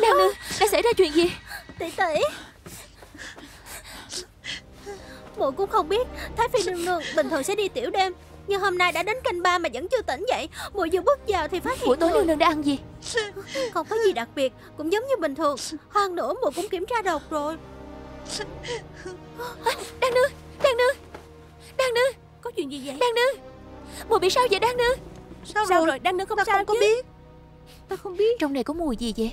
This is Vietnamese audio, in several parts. Lan Nương, đã xảy ra chuyện gì? Tỷ tỷ, bộ cũng không biết. Thái Phi nương nương bình thường sẽ đi tiểu đêm, nhưng hôm nay đã đến canh ba mà vẫn chưa tỉnh dậy. Muội vừa bước vào thì phát hiện buổi tối nương nương đã ăn gì? Không có gì đặc biệt, cũng giống như bình thường. Hơn nữa muội cũng kiểm tra độc rồi. Đan Nương, Đan Nương, Đan Nương, có chuyện gì vậy? Đan Nương, muội bị sao vậy Đan Nương? Sao rồi Đan Nương? Không ta sao không có chứ. Biết ta không biết trong này có mùi gì vậy?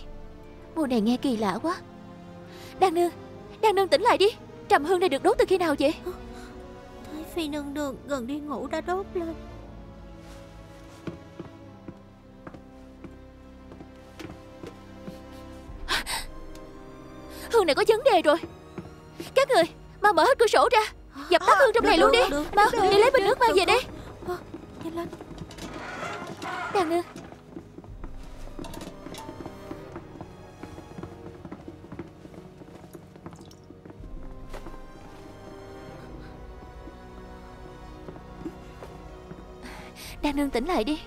Mùi này nghe kỳ lạ quá. Đan Nương, Đan Nương tỉnh lại đi. Trầm hương này được đốt từ khi nào vậy? Thái Phi nương nương gần đi ngủ đã đốt lên. Hương này có vấn đề rồi. Các người mau mở hết cửa sổ ra, dập tắt hương trong này luôn đi. Mau đi lấy bình nước mang về đi. Nhanh lên. Đan Nương, Đan Nương tỉnh lại đi.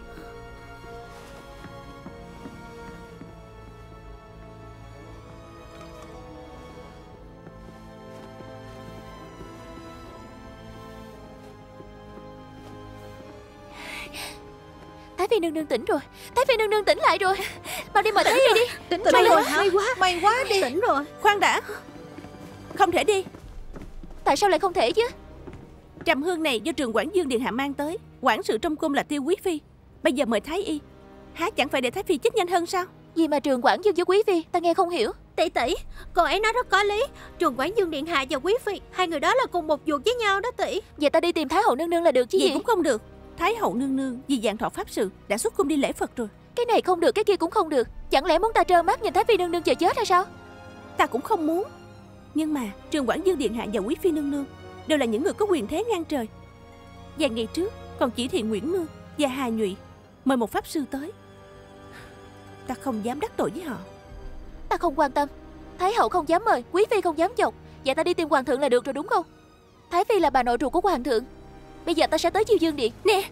Thái Phi nương nương tỉnh rồi. Thái Phi nương nương tỉnh lại rồi. Mau đi mời Thái Phi đi. Tỉnh may rồi. May quá đi. Tỉnh rồi. Khoan đã, không thể đi. Tại sao lại không thể chứ? Trầm hương này do Trường Quảng Dương điện hạ mang tới. Quản sự trong cung là Tiêu Quý Phi. Bây giờ mời Thái Y, há chẳng phải để Thái Phi chết nhanh hơn sao? Gì mà Trường Quảng Dương với Quý Phi, ta nghe không hiểu. Tỷ tỷ, cô ấy nói rất có lý. Trường Quảng Dương điện hạ và Quý Phi, hai người đó là cùng một ruột với nhau đó tỷ. Vậy ta đi tìm Thái Hậu nương nương là được chứ gì? Cũng không được. Thái Hậu nương nương vì dạng thọ pháp sự đã xuất cung đi lễ Phật rồi. Cái này không được, cái kia cũng không được. Chẳng lẽ muốn ta trơ mắt nhìn Thái Phi nương nương chờ chết hay sao? Ta cũng không muốn. Nhưng mà Trường Quảng Dương điện hạ và Quý Phi nương nương đều là những người có quyền thế ngang trời. Vài ngày trước còn chỉ thị Nguyễn Nương và Hà Nhụy mời một pháp sư tới. Ta không dám đắc tội với họ. Ta không quan tâm. Thái Hậu không dám mời, Quý Phi không dám chọc. Vậy ta đi tìm Hoàng thượng là được rồi đúng không? Thái Phi là bà nội ruột của Hoàng thượng. Bây giờ ta sẽ tới Chiêu Dương điện. Nè,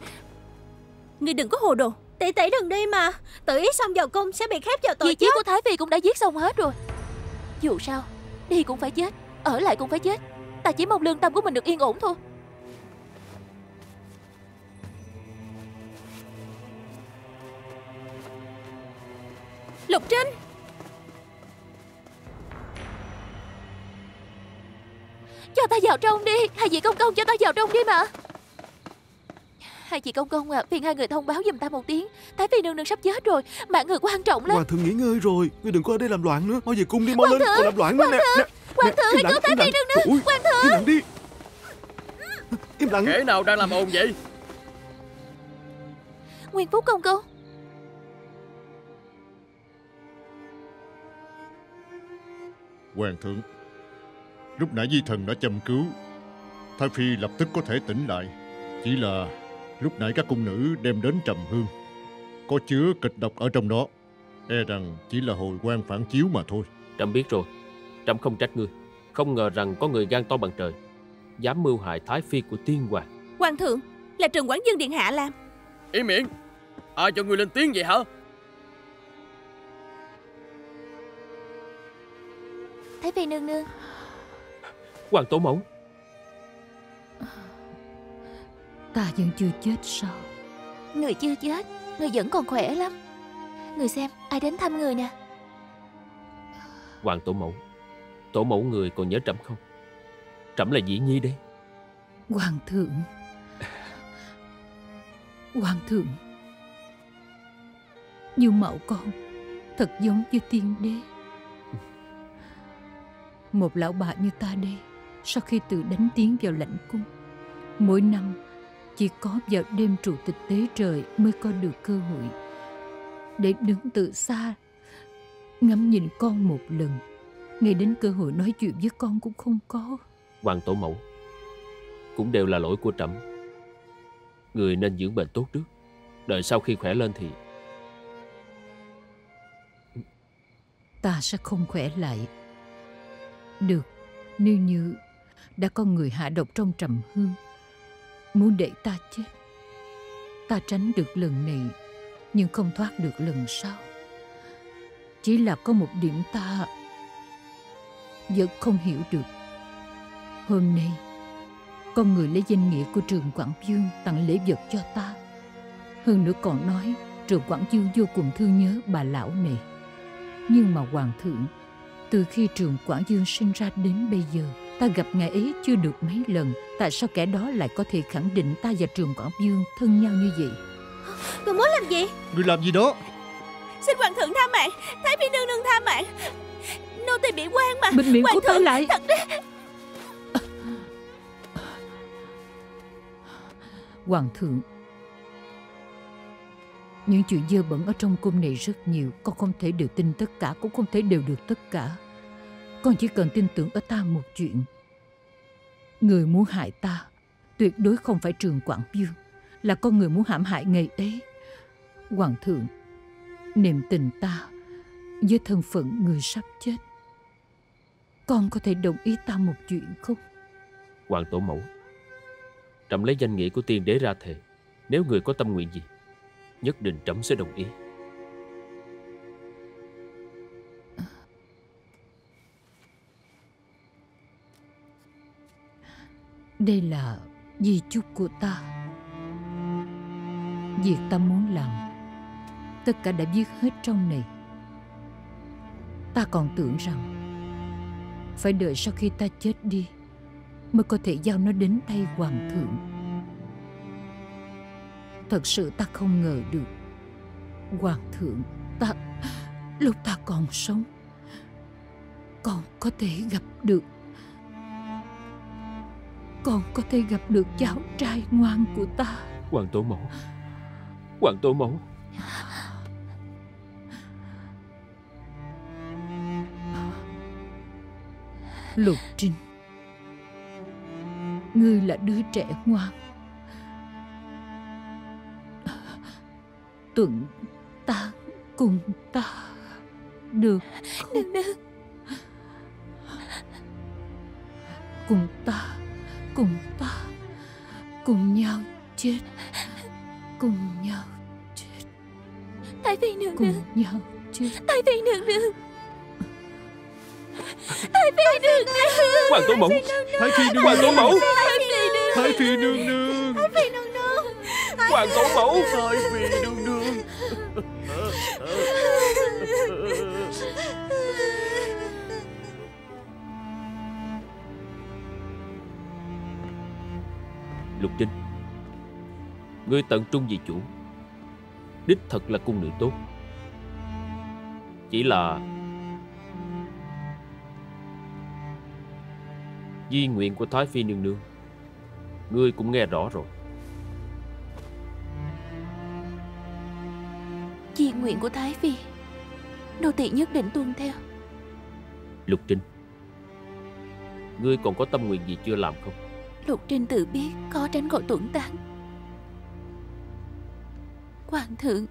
ngươi đừng có hồ đồ. Tỷ tỷ đừng đi mà. Tự ý xong vào cung sẽ bị khép vào tội chết. Vị trí của Thái Phi cũng đã giết xong hết rồi. Dù sao đi cũng phải chết, ở lại cũng phải chết. Ta chỉ mong lương tâm của mình được yên ổn thôi. Lục Trinh, cho ta vào trong đi. Hai vị công công, cho ta vào trong đi mà. Hai vị công công à, phiền hai người thông báo giùm ta một tiếng. Thái Phi nương nương sắp chết rồi, mạng người quan trọng lắm. Hoàng thượng nghỉ ngơi rồi, ngươi đừng có ở đây làm loạn nữa. Mau về cung đi, mau lên, còn làm loạn nữa nè. Hoàng thượng hãy cứu Thái Phi nương nương. Hoàng thượng, im lặng đi. Im lặng. Kẻ nào đang làm ồn vậy? Nguyên Phúc công công. Hoàng thượng, lúc nãy vi thần đã châm cứu Thái Phi, lập tức có thể tỉnh lại. Chỉ là lúc nãy các cung nữ đem đến trầm hương có chứa kịch độc ở trong đó, e rằng chỉ là hồi quang phản chiếu mà thôi. Trẫm biết rồi, trẫm không trách ngươi. Không ngờ rằng có người gan to bằng trời, dám mưu hại Thái Phi của tiên hoàng. Hoàng thượng, là Trường Quảng Dương điện hạ làm. Im miệng, ai cho ngươi lên tiếng vậy hả? Thái Phi nương nương. Hoàng tổ mẫu, ta vẫn chưa chết sao? Người chưa chết, người vẫn còn khỏe lắm. Người xem, ai đến thăm người nè. Hoàng tổ mẫu, tổ mẫu người còn nhớ trẫm không? Trẫm là Dĩ Nhi đấy. Hoàng thượng, Hoàng thượng, như mẫu con thật giống như tiên đế. Một lão bà như ta đây, sau khi tự đánh tiếng vào lãnh cung, mỗi năm chỉ có vào đêm trụ tịch tế trời mới có được cơ hội để đứng từ xa ngắm nhìn con một lần. Ngay đến cơ hội nói chuyện với con cũng không có. Hoàng tổ mẫu, cũng đều là lỗi của trẫm. Người nên dưỡng bệnh tốt trước, đợi sau khi khỏe lên thì... Ta sẽ không khỏe lại. Được, nếu như đã có người hạ độc trong trầm hương muốn để ta chết, ta tránh được lần này nhưng không thoát được lần sau. Chỉ là có một điểm ta vẫn không hiểu được. Hôm nay con người lấy danh nghĩa của Trường Quảng Dương tặng lễ vật cho ta. Hơn nữa còn nói Trường Quảng Dương vô cùng thương nhớ bà lão này. Nhưng mà Hoàng thượng, từ khi Trường Quảng Dương sinh ra đến bây giờ, ta gặp ngài ấy chưa được mấy lần. Tại sao kẻ đó lại có thể khẳng định ta và Trường Quảng Dương thân nhau như vậy? Người muốn làm gì? Người làm gì đó? Xin Hoàng thượng tha mạng. Thái Phi nương nương tha mạng. Nô tỳ bị oan mà. Bình miệng của ta lại. Thật đấy. Hoàng thượng, những chuyện dơ bẩn ở trong cung này rất nhiều. Con không thể đều tin tất cả, cũng không thể đều được tất cả. Con chỉ cần tin tưởng ở ta một chuyện. Người muốn hại ta tuyệt đối không phải Trường Quảng Dương, là con người muốn hãm hại ngày ấy. Hoàng thượng, niềm tình ta với thân phận người sắp chết, con có thể đồng ý ta một chuyện không? Hoàng tổ mẫu, trẫm lấy danh nghĩa của tiên đế ra thề, nếu người có tâm nguyện gì, nhất định trẫm sẽ đồng ý. Đây là di chúc của ta. Việc ta muốn làm, tất cả đã viết hết trong này. Ta còn tưởng rằng phải đợi sau khi ta chết đi mới có thể giao nó đến tay Hoàng thượng. Thật sự ta không ngờ được. Hoàng thượng, ta lúc ta còn sống, con có thể gặp được, con có thể gặp được cháu trai ngoan của ta. Hoàng tổ mẫu, Hoàng tổ mẫu. Lục Trinh, ngươi là đứa trẻ ngoan, tuận ta cùng ta được không? Đừng, đừng. Cùng ta, cùng ta, cùng nhau chết, cùng nhau chết. Thái Phi nương nương, cùng nhau chết. Thái Phi nương nương, Thái Phi nương nương. Hoàng tổ mẫu, Thái Phi nương, Hoàng tổ mẫu, Thái Phi nương nương, Thái Phi nương nương, Hoàng tổ mẫu, Thái Phi nương nương. Lục Trinh, ngươi tận trung vì chủ, đích thật là cung nữ tốt. Chỉ là di nguyện của Thái Phi nương nương, ngươi cũng nghe rõ rồi. Di nguyện của Thái Phi, nô tỳ nhất định tuân theo. Lục Trinh, ngươi còn có tâm nguyện gì chưa làm không? Lục Trinh tự biết khó tránh khỏi tuẩn tán. Hoàng thượng,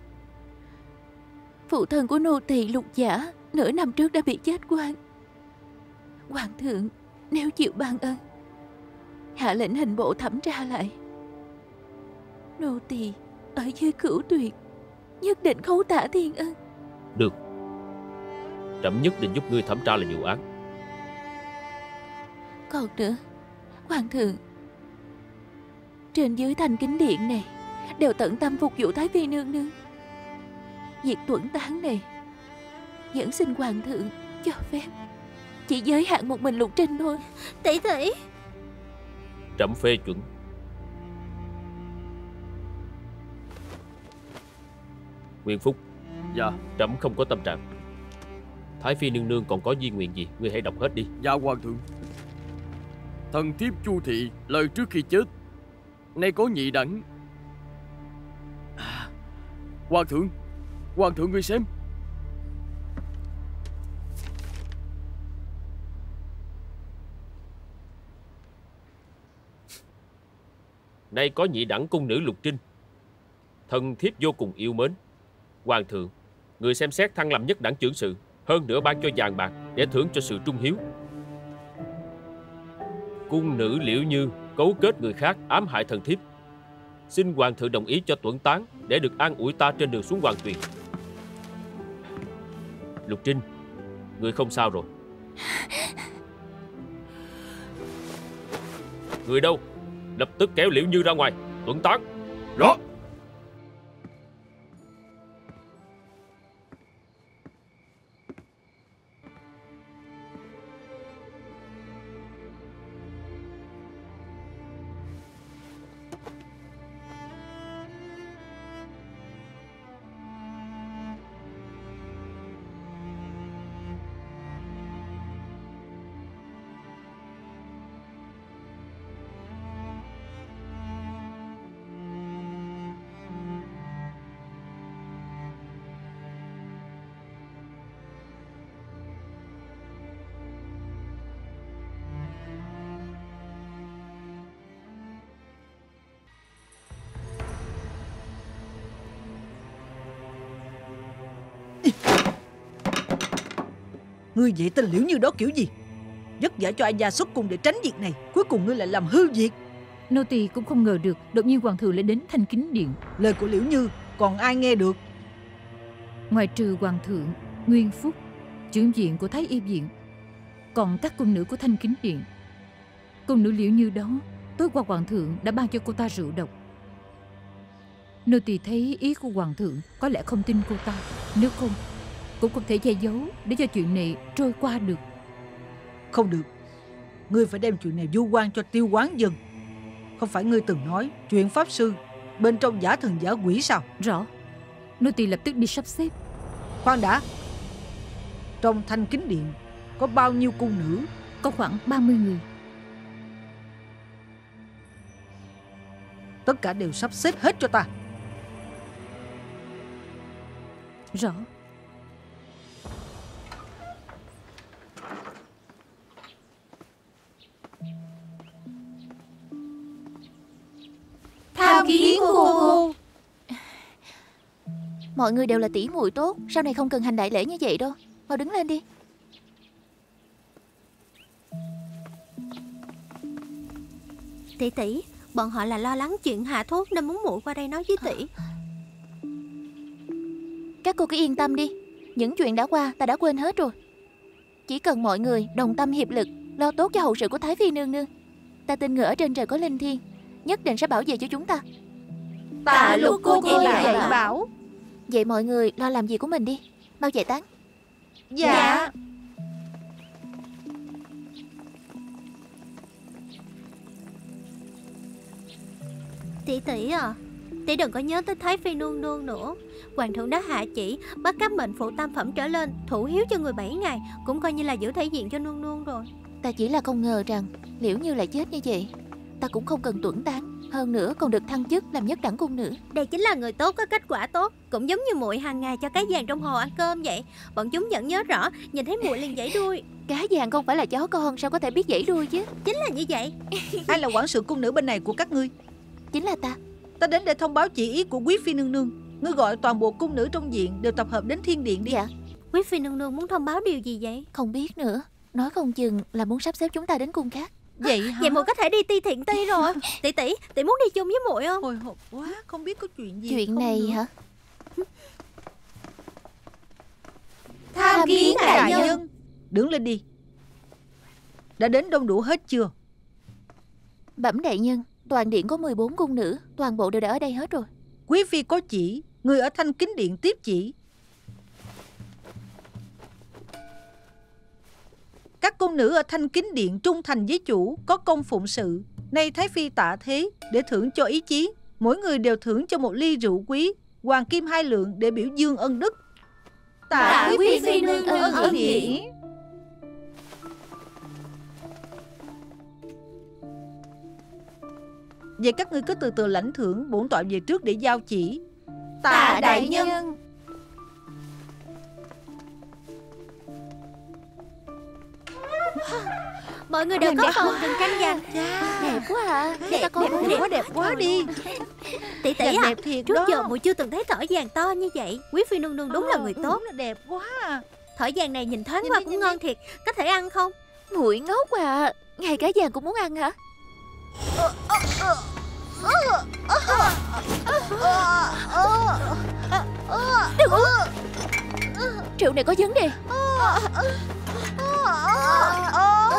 phụ thân của nô tỳ Lục Giả nửa năm trước đã bị chết quan. Hoàng thượng nếu chịu ban ơn, hạ lệnh hình bộ thẩm tra lại. Nô tỳ ở dưới cửu tuyệt, nhất định khấu tả thiên ân. Được, trẫm nhất định giúp ngươi thẩm tra lại vụ án. Còn nữa, Hoàng thượng, trên dưới thành kính điện này đều tận tâm phục vụ Thái Phi nương nương. Việc tuẩn tán này vẫn xin Hoàng thượng cho phép chỉ giới hạn một mình Lục Trinh thôi. Tỷ tỷ, trẫm phê chuẩn. Nguyên Phúc. Dạ. Trẫm không có tâm trạng. Thái Phi nương nương còn có di nguyện gì, ngươi hãy đọc hết đi. Dạ Hoàng thượng. Thần thiếp Chu thị lời trước khi chết, nay có nhị đẳng. Hoàng thượng, Hoàng thượng ngươi xem. Nay có nhị đẳng cung nữ Lục Trinh, thần thiếp vô cùng yêu mến. Hoàng thượng, người xem xét thăng làm nhất đẳng trưởng sự, hơn nữa ban cho vàng bạc để thưởng cho sự trung hiếu. Cung nữ Liễu Như cấu kết người khác ám hại thần thiếp, xin Hoàng thượng đồng ý cho tuẩn tán để được an ủi ta trên đường xuống hoàng tuyền. Lục Trinh, người không sao rồi. Người đâu? Lập tức kéo Liễu Như ra ngoài, tuấn tán. Rõ. Ngươi vậy tên Liễu Như đó kiểu gì? Vất vả cho ai gia xuất cung để tránh việc này, cuối cùng ngươi lại làm hư việc. Nô tỳ cũng không ngờ được, đột nhiên hoàng thượng lại đến Thanh Kính điện. Lời của Liễu Như còn ai nghe được? Ngoài trừ hoàng thượng, Nguyên Phúc, trưởng diện của Thái Y viện, còn các cung nữ của Thanh Kính điện. Cung nữ Liễu Như đó, tối qua hoàng thượng đã ban cho cô ta rượu độc. Nô tỳ thấy ý của hoàng thượng có lẽ không tin cô ta, nếu không cũng không thể che giấu để cho chuyện này trôi qua được. Không được, ngươi phải đem chuyện này vu oan cho tiêu quán dừng. Không phải ngươi từng nói chuyện pháp sư bên trong giả thần giả quỷ sao? Rõ. Nô tỳ lập tức đi sắp xếp. Khoan đã, trong Thanh Kính điện có bao nhiêu cung nữ? Có khoảng 30 người. Tất cả đều sắp xếp hết cho ta. Rõ. Tham kiến cô. Mọi người đều là tỷ muội tốt, sau này không cần hành đại lễ như vậy đâu. Mau đứng lên đi. Tỷ tỷ, bọn họ là lo lắng chuyện hạ thuốc nên muốn muội qua đây nói với tỷ. Các cô cứ yên tâm đi, những chuyện đã qua ta đã quên hết rồi. Chỉ cần mọi người đồng tâm hiệp lực, lo tốt cho hậu sự của Thái Phi nương nương, ta tin người ở trên trời có linh thiêng, nhất định sẽ bảo vệ cho chúng ta. Tạ lúc cô dạy bảo. Vậy mọi người lo làm việc của mình đi, mau giải tán. Dạ. Tỷ tỷ à, tỷ đừng có nhớ tới Thái Phi nương nương nữa. Hoàng thượng đã hạ chỉ bắt các mệnh phụ tam phẩm trở lên thủ hiếu cho người 7 ngày, cũng coi như là giữ thể diện cho nương nương rồi. Ta chỉ là không ngờ rằng Liễu Như lại chết như vậy. Ta cũng không cần tuẩn tán, hơn nữa còn được thăng chức làm nhất đẳng cung nữ. Đây chính là người tốt có kết quả tốt, cũng giống như muội hàng ngày cho cá vàng trong hồ ăn cơm vậy. Bọn chúng vẫn nhớ rõ, nhìn thấy muội liền giãy đuôi. Cá vàng không phải là chó con, sao có thể biết giãy đuôi chứ? Chính là như vậy. Ai là quản sự cung nữ bên này của các ngươi? Chính là ta. Ta đến để thông báo chỉ ý của Quý Phi nương nương. Ngươi gọi toàn bộ cung nữ trong viện đều tập hợp đến thiên điện đi. Dạ. Quý Phi nương nương muốn thông báo điều gì vậy? Không biết nữa, nói không chừng là muốn sắp xếp chúng ta đến cung khác. Vậy hả? Vậy muội có thể đi ti thiện ti rồi. Tỷ muốn đi chung với muội không? Hồi hộp quá, không biết có chuyện gì. Chuyện này nữa hả? Tham kiến đại nhân. Đứng lên đi. Đã đến đông đủ hết chưa? Bẩm đại nhân, toàn điện có 14 cung nữ, toàn bộ đều đã ở đây hết rồi. Quý Phi có chỉ, người ở Thanh Kính điện tiếp chỉ. Các cung nữ ở Thanh Kính điện trung thành với chủ, có công phụng sự. Nay Thái Phi tạ thế để thưởng cho ý chí, mỗi người đều thưởng cho một ly rượu quý, hoàng kim 2 lượng để biểu dương ân đức. Tạ Quý Phi nương ơn ân nghĩa. Vậy các ngươi cứ từ từ lãnh thưởng, bổn tọa về trước để giao chỉ. Tạ đại nhân. Mọi người đều có phần từng tranh giành. Đẹp quá à. Để ta coi quá, đẹp quá đi. Tỷ tỷ à, trước giờ muội chưa từng thấy thỏi vàng to như vậy. Quý Phi nương nương đúng là người tốt. Đẹp quá à. Thỏi vàng này nhìn thoáng qua cũng ngon thiệt. Có thể ăn không? Muội ngốc à, ngay cả vàng cũng muốn ăn hả? Đừng uống. rượu này có vấn đề.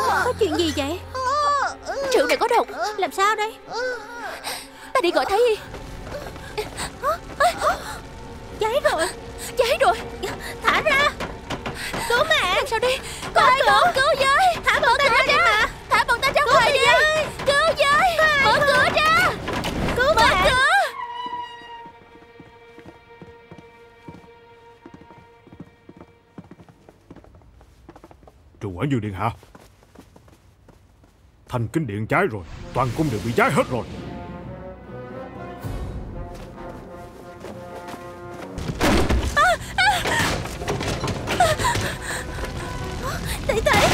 Có chuyện gì vậy? Rượu này có độc. Làm sao đây? Ta đi gọi thái y. Cháy rồi, cháy rồi. Thả ra. Cứu mẹ. Làm sao đây? Con ơi, con cứu với. Thả bọn ta ra mà. Thả bọn ta ra ngoài đi. Cứu với. Mở cửa ra. Cứu mẹ. Trường Quảng Dương điện hạ, thành kính điện cháy rồi, toàn cung đều bị cháy hết rồi. Tỷ tỷ,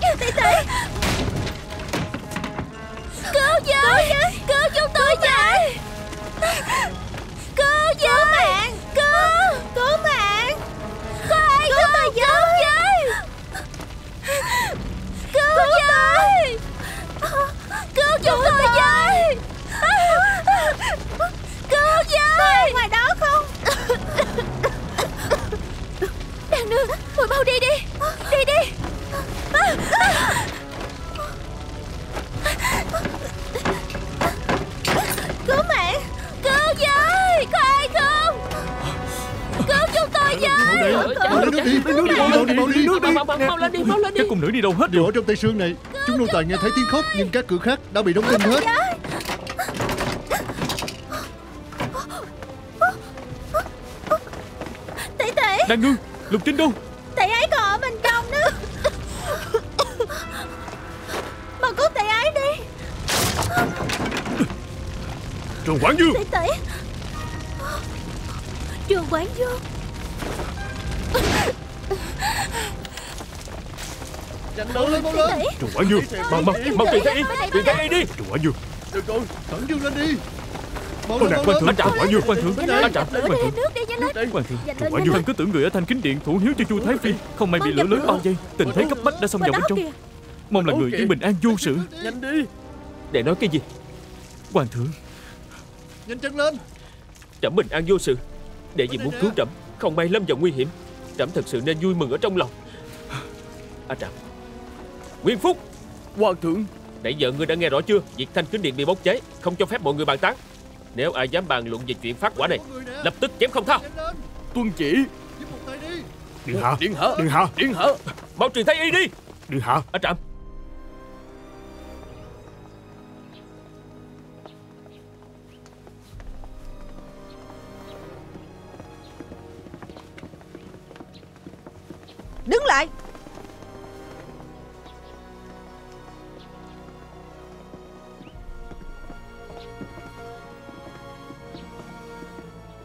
tỷ tỷ, cứu với, cứu chúng tôi vậy, cứu với mẹ, cứu, cứu mẹ. Cứu tôi với! Cứu với! Cứu chúng tôi với! Cứu với! Ngoài đó không? Đàn nương, muội mau đi đi! Đi đi! Cứu mẹ! Cứu với! Có ai không? Cứu chúng tôi với! Đi các cung nữ đi đâu hết rồi? Ở trong Tây Sương này, chúng nô tài nghe thấy tiếng khóc, nhưng các cửa khác đã bị đóng đinh hết. Tỷ tỷ, đang ngư, Lục Trinh đâu? Tỷ ấy còn ở bên trong nữa. Bà cứu tỷ ấy đi. Trường Quảng Dương. Tỷ tỷ. Trường Quảng Dương. Đấu lên, đấu lên. Trường Quảng Dương, mau tìm thấy y đi. Trường Quảng Dương, được rồi, khẩn trương lên đi. Con đạt quan thượng, Trường Quảng Dương, quan thượng, quan thượng, Trường Quảng Dương. Thần cứ tưởng người ở Thanh Kính Điện thủ hiếu cho Chu Thái Phi, không may bị lửa lớn bao vây, tình thế cấp bách đã xông vào bên trong. Mong là người yên bình an vô sự. Nhanh đi. Để nói cái gì? Quan thượng, nhanh chân lên. Trẫm bình an vô sự, để vì muốn cứu trẫm không may lâm vào nguy hiểm, trẫm thật sự nên vui mừng ở trong lòng. A Trạm, Nguyên Phúc. Hoàng thượng, nãy giờ ngươi đã nghe rõ chưa? Việc Thanh Kính Điện bị bốc cháy, không cho phép mọi người bàn tán. Nếu ai dám bàn luận về chuyện phát quả này, lập tức chém không tha. Tuân chỉ. Điện hạ, điện hạ, điện hạ, điện hạ, mau truyền thái y đi. Điện hạ. A Trạm, đứng lại.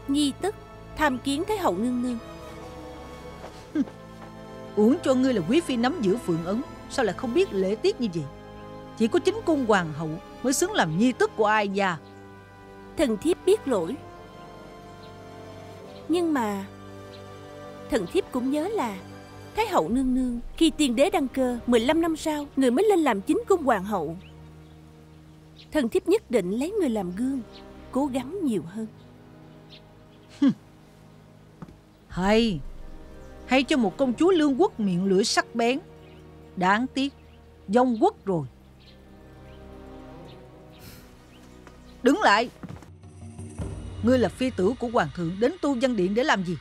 Nhi tức tham kiến Thái Hậu nương nương. Uổng cho ngươi là quý phi nắm giữ phượng ấn, sao lại không biết lễ tiết như vậy? Chỉ có chính cung hoàng hậu mới xứng làm nhi tức của ai già. Thần thiếp biết lỗi, nhưng mà thần thiếp cũng nhớ là Thái Hậu nương nương khi tiên đế đăng cơ 15 năm sau, người mới lên làm chính cung hoàng hậu. Thần thiếp nhất định lấy người làm gương, cố gắng nhiều hơn. Hay, hay cho một công chúa lương quốc miệng lưỡi sắc bén. Đáng tiếc, vong quốc rồi. Đứng lại. Ngươi là phi tử của hoàng thượng, đến tu văn điện để làm gì?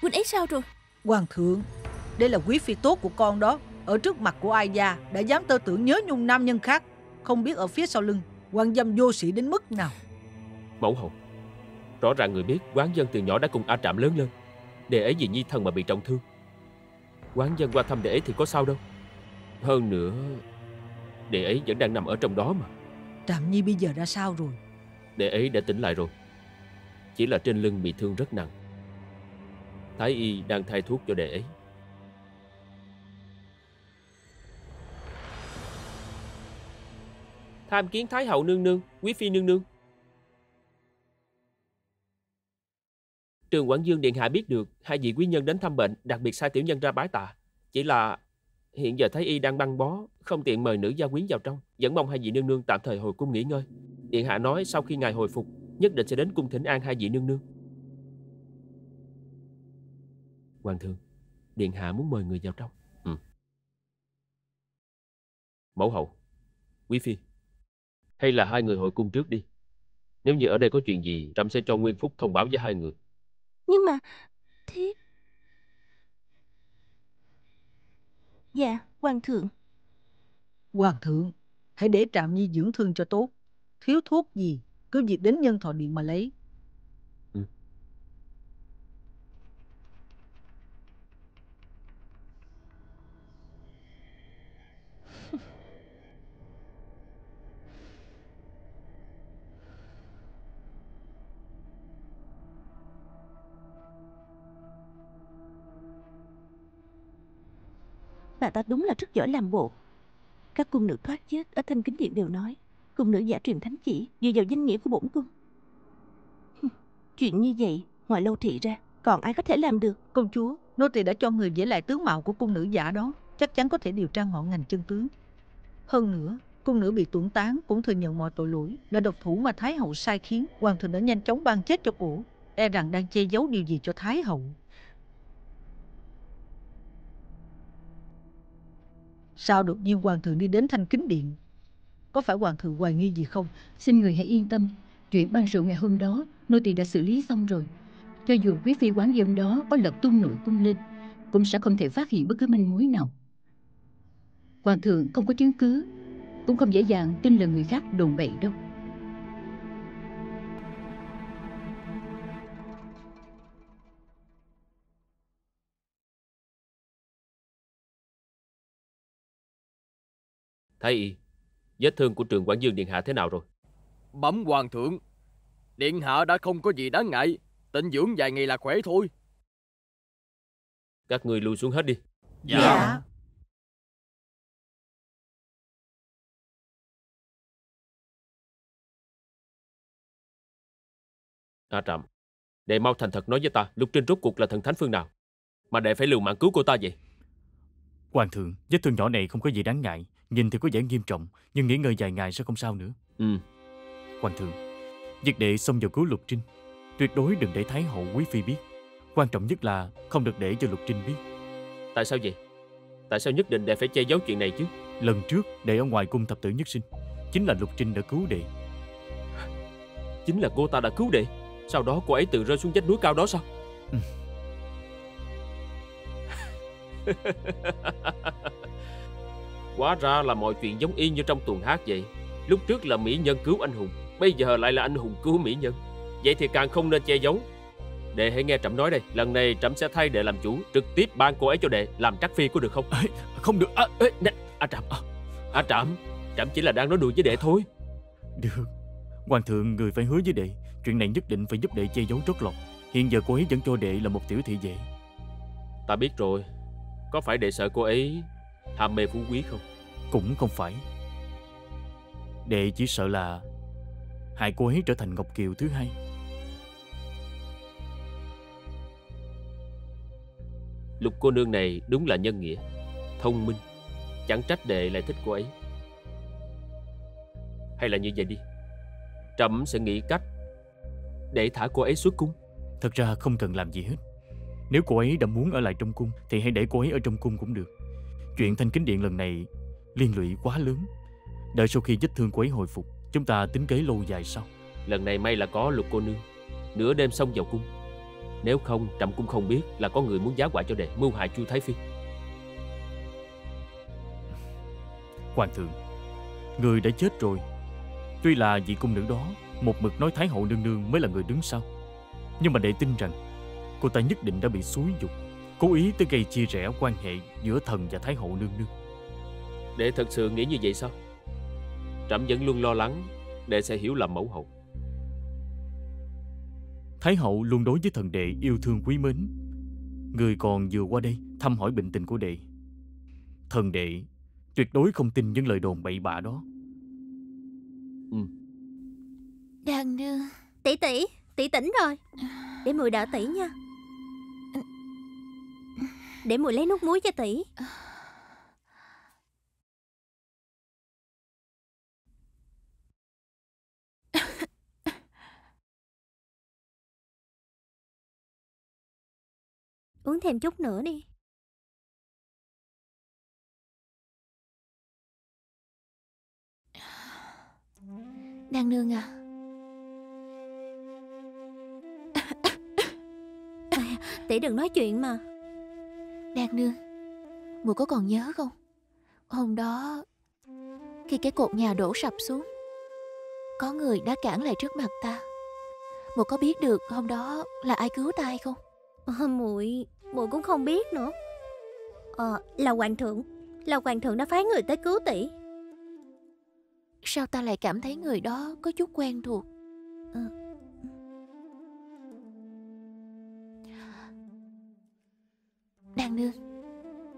Huynh ấy sao rồi? Hoàng thượng, đây là quý phi tốt của con đó. Ở trước mặt của ai gia đã dám tơ tưởng nhớ nhung nam nhân khác, không biết ở phía sau lưng quan dâm vô sĩ đến mức nào. Mẫu hậu, rõ ràng người biết quán dân từ nhỏ đã cùng A Trạm lớn lên, để ấy vì nhi thần mà bị trọng thương. Quán dân qua thăm để ấy thì có sao đâu. Hơn nữa, để ấy vẫn đang nằm ở trong đó mà. Trạm nhi bây giờ đã sao rồi? Để ấy đã tỉnh lại rồi, chỉ là trên lưng bị thương rất nặng. Thái y đang thay thuốc cho đệ ấy. Tham kiến Thái Hậu nương nương, Quý phi nương nương. Trường Quảng Dương điện hạ biết được hai vị quý nhân đến thăm bệnh, đặc biệt sai tiểu nhân ra bái tạ. Chỉ là Hiện giờ Thái Y đang băng bó, không tiện mời nữ gia quyến vào trong. Vẫn mong hai vị nương nương tạm thời hồi cung nghỉ ngơi. Điện hạ nói sau khi ngài hồi phục, nhất định sẽ đến cung thỉnh an hai vị nương nương. Hoàng thượng, điện hạ muốn mời người vào trong. Mẫu hậu, quý phi, hay là hai người hội cung trước đi. Nếu như ở đây có chuyện gì, trẫm sẽ cho Nguyên Phúc thông báo với hai người. Nhưng mà thiếp... Dạ, hoàng thượng. Hoàng thượng, hãy để Trạm Nhi dưỡng thương cho tốt. Thiếu thuốc gì, cứ việc đến Nhân Thọ Điện mà lấy. Bà ta đúng là rất giỏi làm bộ. Các cung nữ thoát chết ở Thanh Kính Điện đều nói cung nữ giả truyền thánh chỉ dựa vào danh nghĩa của bổn cung. Chuyện như vậy ngoài Lâu thị ra còn ai có thể làm được? Công chúa, nô tỳ đã cho người vẽ lại tướng mạo của cung nữ giả đó, chắc chắn có thể điều tra ngọn ngành chân tướng. Hơn nữa, cung nữ bị tuẩn tán cũng thừa nhận mọi tội lỗi, là độc thủ mà Thái Hậu sai khiến. Hoàng thượng đã nhanh chóng ban chết cho cổ, e rằng đang che giấu điều gì cho Thái Hậu. Sao đột nhiên hoàng thượng đi đến Thanh Kính Điện? Có phải hoàng thượng hoài nghi gì không? Xin người hãy yên tâm, chuyện ban rượu ngày hôm đó nô tỳ đã xử lý xong rồi. Cho dù quý phi quán dâm đó có lật tung nội cung lên, cũng sẽ không thể phát hiện bất cứ manh mối nào. Hoàng thượng không có chứng cứ, cũng không dễ dàng tin lời người khác đồn bậy đâu. Thái y, vết thương của Trường Quảng Dương điện hạ thế nào rồi? Bẩm hoàng thượng, điện hạ đã không có gì đáng ngại, tịnh dưỡng vài ngày là khỏe thôi. Các người lui xuống hết đi. Dạ. A Trạm, đệ mau thành thật nói với ta, Lục Trinh rốt cuộc là thần thánh phương nào mà đệ phải liều mạng cứu cô ta vậy? Hoàng thượng, vết thương nhỏ này không có gì đáng ngại. Nhìn thì có vẻ nghiêm trọng, nhưng nghỉ ngơi vài ngày sẽ không sao nữa. Hoàng thượng, việc đệ xông vào cứu Lục Trinh, tuyệt đối đừng để Thái Hậu quý phi biết. Quan trọng nhất là không được để cho Lục Trinh biết. Tại sao vậy? Tại sao nhất định đệ phải che giấu chuyện này chứ? Lần trước đệ ở ngoài cung thập tử nhất sinh, chính là Lục Trinh đã cứu đệ. Chính là cô ta đã cứu đệ? Sau đó cô ấy tự rơi xuống vách núi cao đó sao? Quá ra là mọi chuyện giống y như trong tuồng hát vậy. Lúc trước là mỹ nhân cứu anh hùng, bây giờ lại là anh hùng cứu mỹ nhân. Vậy thì càng không nên che giấu. Đệ hãy nghe trẫm nói đây, lần này trẫm sẽ thay đệ làm chủ, trực tiếp ban cô ấy cho đệ làm trắc phi, có được không? Không được. A Trạm, trẫm chỉ là đang nói đùa với đệ thôi. Được, hoàng thượng, người phải hứa với đệ, chuyện này nhất định phải giúp đệ che giấu trót lọt. Hiện giờ cô ấy vẫn cho đệ là một tiểu thị vệ. Ta biết rồi. Có phải đệ sợ cô ấy ham mê phú quý không? Cũng không phải. Đệ chỉ sợ là hại cô ấy trở thành Ngọc Kiều thứ hai. Lục cô nương này đúng là nhân nghĩa, thông minh, chẳng trách đệ lại thích cô ấy. Hay là như vậy đi, trẫm sẽ nghĩ cách để thả cô ấy xuất cung. Thật ra không cần làm gì hết. Nếu cô ấy đã muốn ở lại trong cung thì hãy để cô ấy ở trong cung cũng được. Chuyện Thanh Kính Điện lần này liên lụy quá lớn. Đợi sau khi vết thương cô ấy hồi phục, chúng ta tính kế lâu dài sau. Lần này may là có Lục cô nương, nửa đêm xông vào cung. Nếu không, trẫm cũng không biết là có người muốn giá họa cho đệ, mưu hại Chu Thái Phi. Hoàng thượng, người đã chết rồi. Tuy là vị cung nữ đó một mực nói Thái Hậu nương nương mới là người đứng sau, nhưng mà đệ tin rằng cô ta nhất định đã bị xúi dục, cố ý tới gây chia rẽ quan hệ giữa thần và Thái Hậu nương nương. Đệ thật sự nghĩ như vậy sao? Trẫm vẫn luôn lo lắng đệ sẽ hiểu lầm mẫu hậu. Thái Hậu luôn đối với thần đệ yêu thương quý mến. Người còn vừa qua đây thăm hỏi bệnh tình của đệ. Thần đệ tuyệt đối không tin những lời đồn bậy bạ đó. Đàn đưa tỷ tỉnh rồi. Để mùi đỡ tỷ nha. Để mùi lấy nút muối cho tỷ. Uống thêm chút nữa đi. Đang nương à? Tỷ đừng nói chuyện mà. Đang nương, muội có còn nhớ không? Hôm đó khi cái cột nhà đổ sập xuống, có người đã cản lại trước mặt ta. Muội có biết được hôm đó là ai cứu ta hay không? Muội cũng không biết nữa. Là hoàng thượng. Là hoàng thượng đã phái người tới cứu tỷ. Sao ta lại cảm thấy người đó có chút quen thuộc? Đang nương,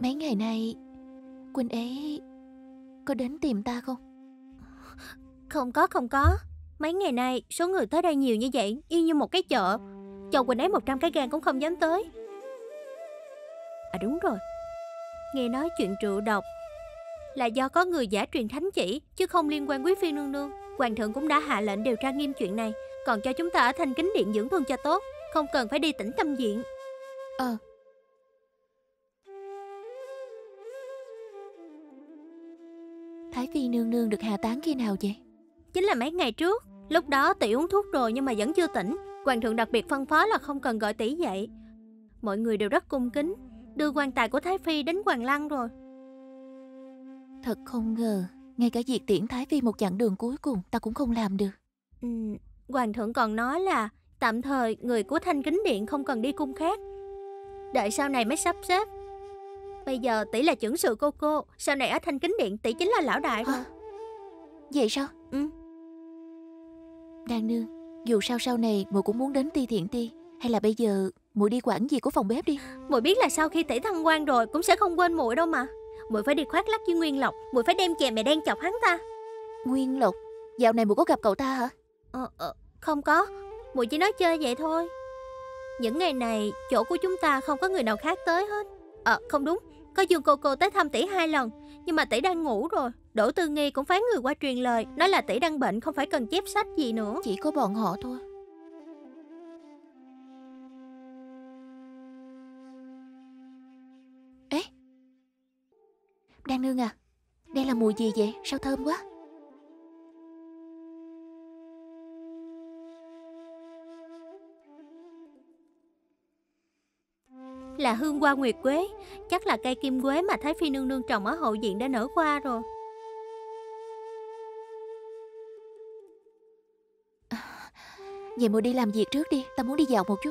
mấy ngày nay Quỳnh ấy có đến tìm ta không? Không có. Mấy ngày nay số người tới đây nhiều như vậy, y như một cái chợ. Chồng Quỳnh ấy 100 cái gan cũng không dám tới. À đúng rồi, nghe nói chuyện rượu độc là do có người giả truyền thánh chỉ, chứ không liên quan quý phi nương nương. Hoàng thượng cũng đã hạ lệnh điều tra nghiêm chuyện này, còn cho chúng ta ở Thanh Kính Điện dưỡng thương cho tốt, không cần phải đi Tĩnh Tâm Viện. Thái phi nương nương được hạ tán khi nào vậy? Chính là mấy ngày trước. Lúc đó tỷ uống thuốc rồi nhưng mà vẫn chưa tỉnh. Hoàng thượng đặc biệt phân phó là không cần gọi tỷ dậy. Mọi người đều rất cung kính, đưa quan tài của Thái phi đến Hoàng Lăng rồi. Thật không ngờ, ngay cả việc tiễn Thái phi một chặng đường cuối cùng ta cũng không làm được. Hoàng thượng còn nói là tạm thời người của Thanh Kính Điện không cần đi cung khác, đợi sau này mới sắp xếp. Bây giờ tỷ là trưởng sự cô, sau này ở Thanh Kính Điện tỷ chính là lão đại rồi. Vậy sao? Đang nương, dù sao sau này muội cũng muốn đến Ti Thiện Ti, hay là bây giờ muội đi quản gì của phòng bếp đi. Muội biết là sau khi tỷ thăng quan rồi cũng sẽ không quên muội đâu mà. Muội phải đi khoác lác với Nguyên Lộc, muội phải đem chè mè đen chọc hắn ta. Nguyên Lộc, dạo này muội có gặp cậu ta hả? Không có, muội chỉ nói chơi vậy thôi. Những ngày này chỗ của chúng ta không có người nào khác tới hết. Không đúng, có Dương cô tới thăm tỷ 2 lần, nhưng mà tỷ đang ngủ rồi. Đỗ Tư Nghi cũng phái người qua truyền lời, nói là tỷ đang bệnh, không phải cần chép sách gì nữa. Chỉ có bọn họ thôi. Ê, Đang nương à, đây là mùi gì vậy? Sao thơm quá. Là hương hoa nguyệt quế, chắc là cây kim quế mà Thái phi nương nương trồng ở hậu viện đã nở hoa rồi. Vậy muội đi làm việc trước đi, ta muốn đi dạo một chút.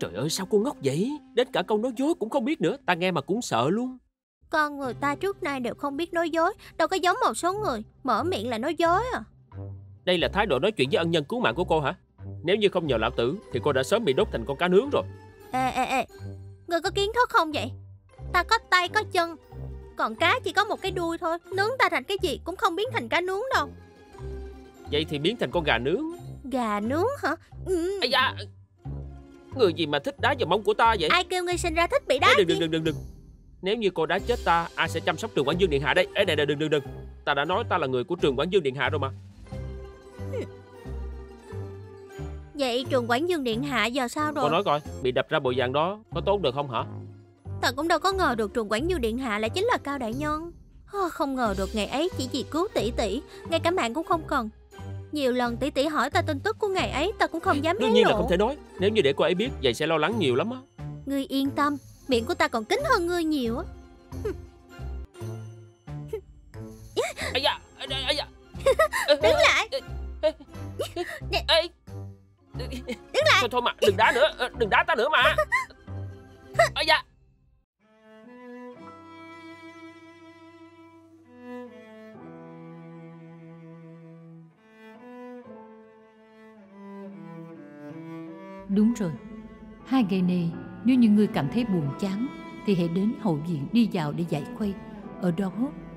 Trời ơi, sao cô ngốc vậy? Đến cả câu nói dối cũng không biết nữa. Ta nghe mà cũng sợ luôn. Con người ta trước nay đều không biết nói dối, đâu có giống một số người mở miệng là nói dối à. Đây là thái độ nói chuyện với ân nhân cứu mạng của cô hả? Nếu như không nhờ lão tử thì cô đã sớm bị đốt thành con cá nướng rồi. Ê, người có kiến thức không vậy? Ta có tay có chân, còn cá chỉ có một cái đuôi thôi. Nướng ta thành cái gì cũng không biến thành cá nướng đâu. Vậy thì biến thành con gà nướng. Gà nướng hả? Ây da, người gì mà thích đá vào mông của ta vậy? Ai kêu ngươi sinh ra thích bị đá? Đừng. Nếu như cô đá chết ta, ai sẽ chăm sóc Trường Quảng Dương Điện Hạ đây? Đừng. Ta đã nói ta là người của Trường Quảng Dương Điện Hạ rồi mà. Vậy Trường Quảng Dương Điện Hạ giờ sao rồi? Cô nói coi, bị đập ra bộ dạng đó có tốt được không hả? Ta cũng đâu có ngờ được Trường Quảng Dương Điện Hạ lại chính là Cao Đại Nhân. Không ngờ được ngày ấy chỉ vì cứu tỷ tỷ, ngay cả mạng cũng không cần. Nhiều lần tỷ tỷ hỏi ta tin tức của ngày ấy, ta cũng không dám nói. Đương nhiên là không thể nói. Nếu như để cô ấy biết, vậy sẽ lo lắng nhiều lắm á. Ngươi yên tâm, miệng của ta còn kín hơn ngươi nhiều á. Đứng lại. Đứng lại. Thôi mà, đừng đá nữa, đừng đá ta nữa mà. Đúng rồi, 2 ngày này nếu như ngươi cảm thấy buồn chán thì hãy đến hậu viện đi dạo để giải khuây. Ở đó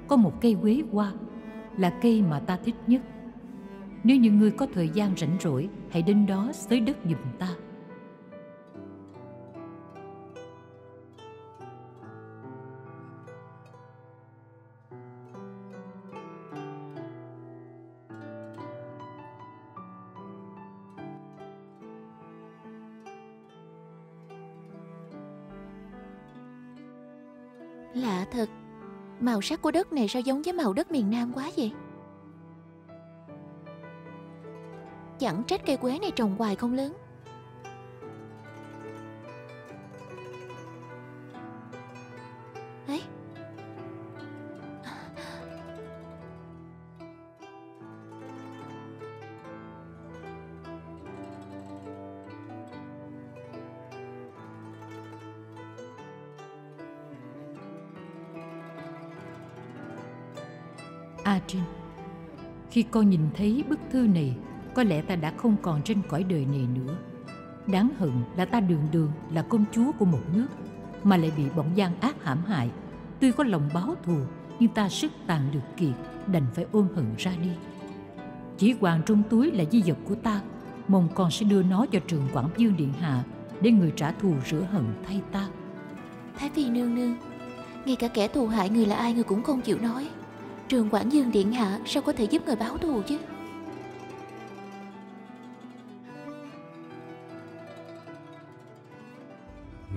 có một cây quế hoa, là cây mà ta thích nhất. Nếu như ngươi có thời gian rảnh rỗi, hãy đến đó xới đất giùm ta. Lạ thật, màu sắc của đất này sao giống với màu đất miền Nam quá vậy? Chẳng trách cây quế này trồng hoài không lớn. Ấy, A Trinh, khi con nhìn thấy bức thư này, có lẽ ta đã không còn trên cõi đời này nữa. Đáng hận là ta đường đường là công chúa của một nước mà lại bị bọn gian ác hãm hại. Tuy có lòng báo thù nhưng ta sức tàn được kiệt, đành phải ôm hận ra đi. Chỉ hoàng trong túi là di vật của ta, mong con sẽ đưa nó cho Trường Quảng Dương điện hạ để người trả thù rửa hận thay ta. Thái Phi nương nương, ngay cả kẻ thù hại người là ai người cũng không chịu nói. Trường Quảng Dương điện hạ sao có thể giúp người báo thù chứ?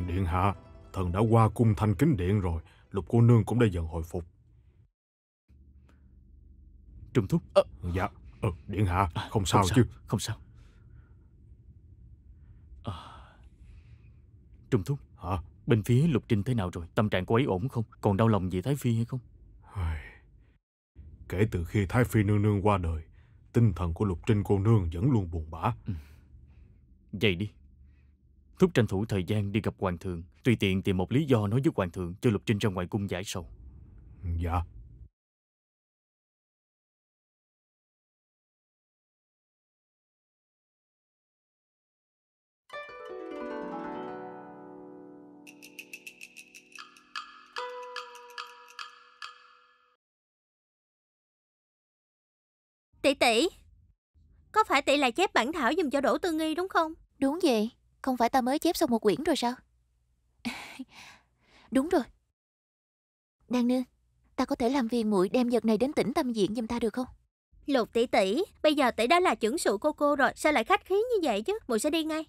Điện hạ, thần đã qua cung Thanh Kính điện rồi. Lục cô nương cũng đã dần hồi phục. Trùm thúc. Dạ. Điện hạ, không sao. Trùm thúc. Hả? Bên phía Lục Trinh thế nào rồi? Tâm trạng cô ấy ổn không? Còn đau lòng vì Thái Phi hay không? Kể từ khi Thái Phi nương nương qua đời, tinh thần của Lục Trinh cô nương vẫn luôn buồn bã. Vậy đi, thúc tranh thủ thời gian đi gặp hoàng thượng, tùy tiện tìm một lý do nói với hoàng thượng cho Lục Trinh ra ngoài cung giải sầu. Dạ. Tỷ tỷ, có phải tỷ lại chép bản thảo dùm cho Đỗ Tư Nghi đúng không? Đúng vậy. Không phải ta mới chép xong một quyển rồi sao? Đúng rồi. Nàng nương, ta có thể làm phiền muội đem vật này đến Tĩnh Tâm Viện giùm ta được không? Lục tỷ tỷ, bây giờ tỷ đã là trưởng sự cô rồi, sao lại khách khí như vậy chứ? Muội sẽ đi ngay.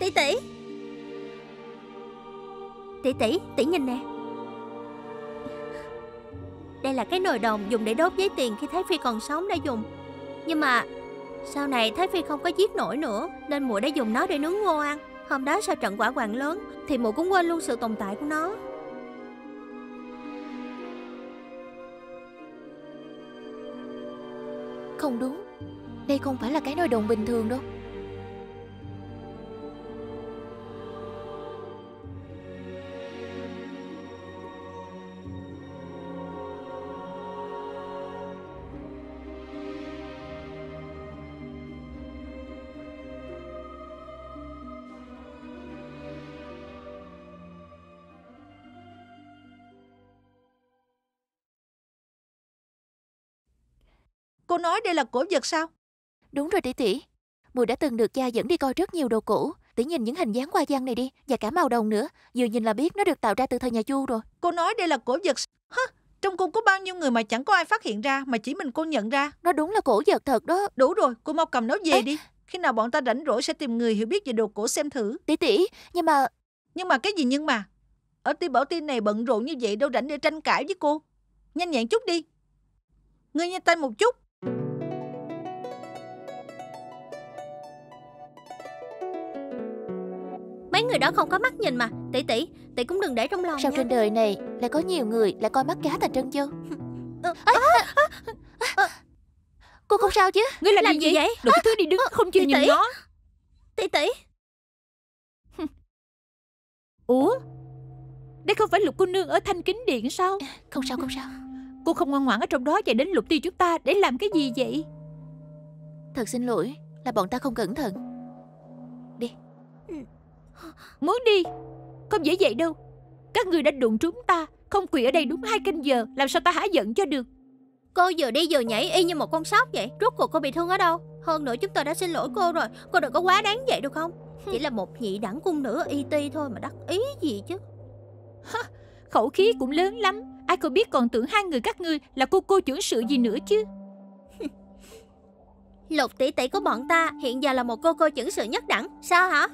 Tỷ tỷ, tỷ tỷ, tỷ nhìn nè. Đây là cái nồi đồng dùng để đốt giấy tiền khi Thái Phi còn sống đã dùng. Nhưng mà sau này Thái Phi không có giết nổi nữa, nên muội đã dùng nó để nướng ngô ăn. Hôm đó sau trận hỏa hoạn lớn thì muội cũng quên luôn sự tồn tại của nó. Không đúng, đây không phải là cái nồi đồng bình thường đâu. Cô nói đây là cổ vật sao? Đúng rồi tỷ tỷ, muội đã từng được cha dẫn đi coi rất nhiều đồ cổ. Tỷ nhìn những hình dáng hoa văn này đi, và cả màu đồng nữa, vừa nhìn là biết nó được tạo ra từ thời nhà Chu rồi. Cô nói đây là cổ vật. Hả? Trong cung có bao nhiêu người mà chẳng có ai phát hiện ra, mà chỉ mình cô nhận ra. Nó đúng là cổ vật thật đó. Đủ rồi, cô mau cầm nó về đi. Khi nào bọn ta rảnh rỗi sẽ tìm người hiểu biết về đồ cổ xem thử. Tỷ tỷ, nhưng mà cái gì nhưng mà? Ở Ti Bảo Ti này bận rộn như vậy đâu rảnh để tranh cãi với cô. Nhanh nhẹn chút đi. Ngươi nhanh tay một chút. Mấy người đó không có mắt nhìn mà. Tỷ tỷ, tỷ cũng đừng để trong lòng. Sao nha, trên đời này lại có nhiều người lại coi mắt cá thành trân châu. Cô không sao chứ? Ngươi làm gì vậy? Đừng cứ đi đứng không chịu nhìn nó. Tỷ tỷ. Ủa, đây không phải Lục cô nương ở Thanh Kính điện sao? Không sao. Cô không ngoan ngoãn ở trong đó chạy đến Lục ti chúng ta để làm cái gì vậy? Thật xin lỗi, là bọn ta không cẩn thận. Đi. Muốn đi? Không dễ vậy đâu. Các người đã đụng trúng ta, không quỳ ở đây đúng 2 canh giờ, làm sao ta hả giận cho được. Cô vừa đi vừa nhảy y như một con sóc vậy. Rốt cuộc cô bị thương ở đâu? Hơn nữa chúng tôi đã xin lỗi cô rồi, cô đừng có quá đáng vậy được không? Chỉ là một nhị đẳng cung nữ y ti thôi mà đắc ý gì chứ. Ha, khẩu khí cũng lớn lắm. Ai không biết còn tưởng hai người các ngươi là cô trưởng sự gì nữa chứ. Lục tỷ tỷ của bọn ta hiện giờ là một cô trưởng sự nhất đẳng. Sao hả?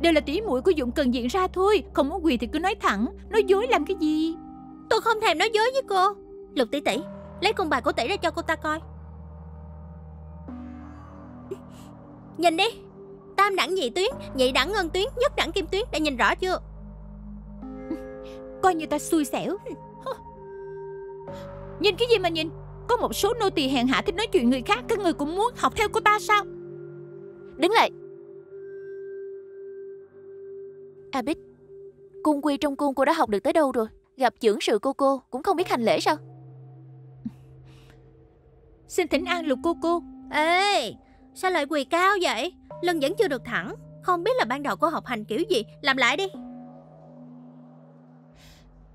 Đều là tỷ muội của Dụng Cần Diện ra thôi. Không muốn quỳ thì cứ nói thẳng. Nói dối làm cái gì? Tôi không thèm nói dối với cô. Lục tỷ tỷ, lấy con bài của tỷ ra cho cô ta coi. Nhìn đi. Tam đẳng nhị tuyến, nhị đẳng ngân tuyến, nhất đẳng kim tuyến. Đã nhìn rõ chưa? Coi như ta xui xẻo. Nhìn cái gì mà nhìn? Có một số nô tỳ hèn hạ thích nói chuyện người khác. Các người cũng muốn học theo cô ta sao? Đứng lại. A Bích, cung quy trong cung cô đã học được tới đâu rồi? Gặp trưởng sự cô cũng không biết hành lễ sao? Xin thỉnh an Lục cô. Ê, sao lại quỳ cao vậy? Lưng vẫn chưa được thẳng. Không biết là ban đầu cô học hành kiểu gì. Làm lại đi.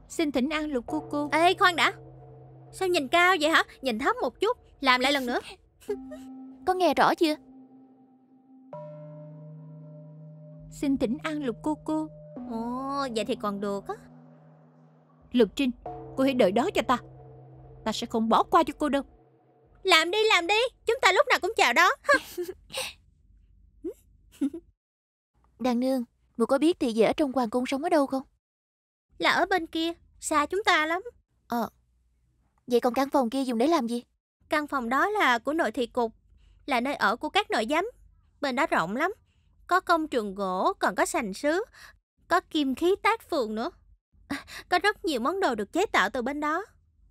Xin thỉnh an Lục cô. Ê, khoan đã. Sao nhìn cao vậy hả? Nhìn thấp một chút. Làm lại lần nữa. Con nghe rõ chưa? Xin thỉnh an Lục cô. Ồ, vậy thì còn được á. Lục Trinh, cô hãy đợi đó cho ta. Ta sẽ không bỏ qua cho cô đâu. Làm đi. Chúng ta lúc nào cũng chào đó. Đàn nương, muội có biết thị vệ ở trong hoàng cung sống ở đâu không? Là ở bên kia, xa chúng ta lắm. Vậy còn căn phòng kia dùng để làm gì? Căn phòng đó là của nội thị cục, là nơi ở của các nội giám. Bên đó rộng lắm, có công trường gỗ, còn có sành sứ, có kim khí tác phường nữa. Có rất nhiều món đồ được chế tạo từ bên đó.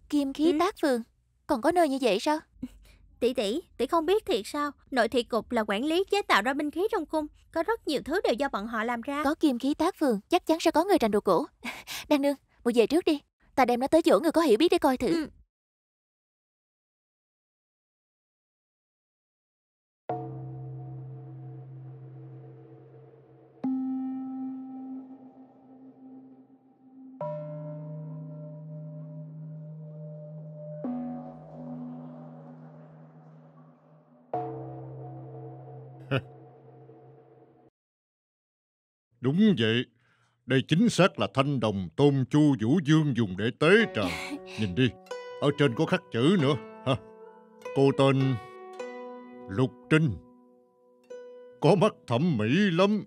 Kim khí tác phường? Còn có nơi như vậy sao? Tỷ không biết thiệt sao? Nội thị cục là quản lý chế tạo ra binh khí trong cung. Có rất nhiều thứ đều do bọn họ làm ra. Có kim khí tác phường, chắc chắn sẽ có người rành đồ cổ. Đan nương, muội về trước đi. Ta đem nó tới chỗ người có hiểu biết để coi thử. Đúng vậy, đây chính xác là thanh đồng Tôn Chu Vũ Dương dùng để tế trời. Nhìn đi, ở trên có khắc chữ nữa. Ha. Cô tên Lục Trinh, có mắt thẩm mỹ lắm.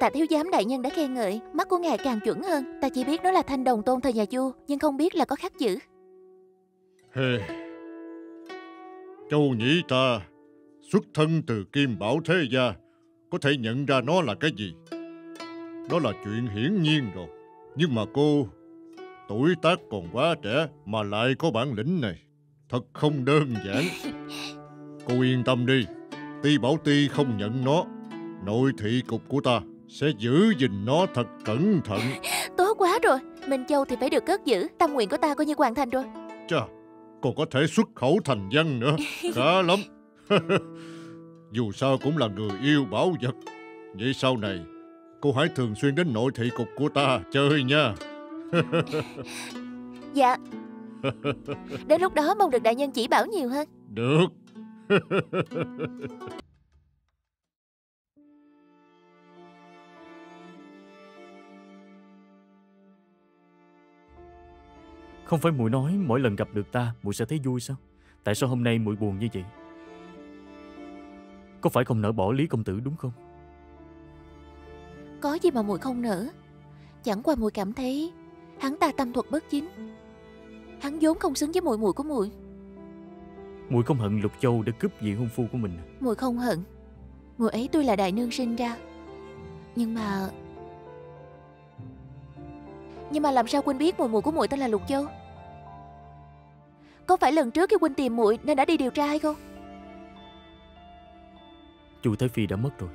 Tạ thiếu giám đại nhân đã khen ngợi, mắt của ngài càng chuẩn hơn. Ta chỉ biết nó là thanh đồng tôn thời nhà Chu, nhưng không biết là có khắc chữ. Châu nhĩ ta xuất thân từ Kim Bảo thế gia, có thể nhận ra nó là cái gì. Đó là chuyện hiển nhiên rồi. Nhưng mà cô, tuổi tác còn quá trẻ mà lại có bản lĩnh này, thật không đơn giản. Cô yên tâm đi, Ti Bảo Ti không nhận nó. Nội thị cục của ta sẽ giữ gìn nó thật cẩn thận. Tốt quá rồi, Minh Châu thì phải được cất giữ. Tâm nguyện của ta coi như hoàn thành rồi. Chà, còn có thể xuất khẩu thành văn nữa. Khá lắm. Dù sao cũng là người yêu bảo vật. Vậy sau này cô hãy thường xuyên đến nội thị cục của ta chơi nha. Dạ. Đến lúc đó mong được đại nhân chỉ bảo nhiều hơn. Được. Không phải muội nói mỗi lần gặp được ta muội sẽ thấy vui sao? Tại sao hôm nay muội buồn như vậy? Có phải không nỡ bỏ Lý Công Tử đúng không? Có gì mà muội không nỡ. Chẳng qua muội cảm thấy hắn ta tâm thuật bất chính. Hắn vốn không xứng với muội của muội. Muội không hận Lục Châu đã cướp vị hôn phu của mình? Muội không hận. Muội ấy tôi là đại nương sinh ra. Nhưng mà làm sao Quynh biết muội của muội tên là Lục Châu? Có phải lần trước khi Quynh tìm muội nên đã đi điều tra hay không? Chu Thái Phi đã mất rồi.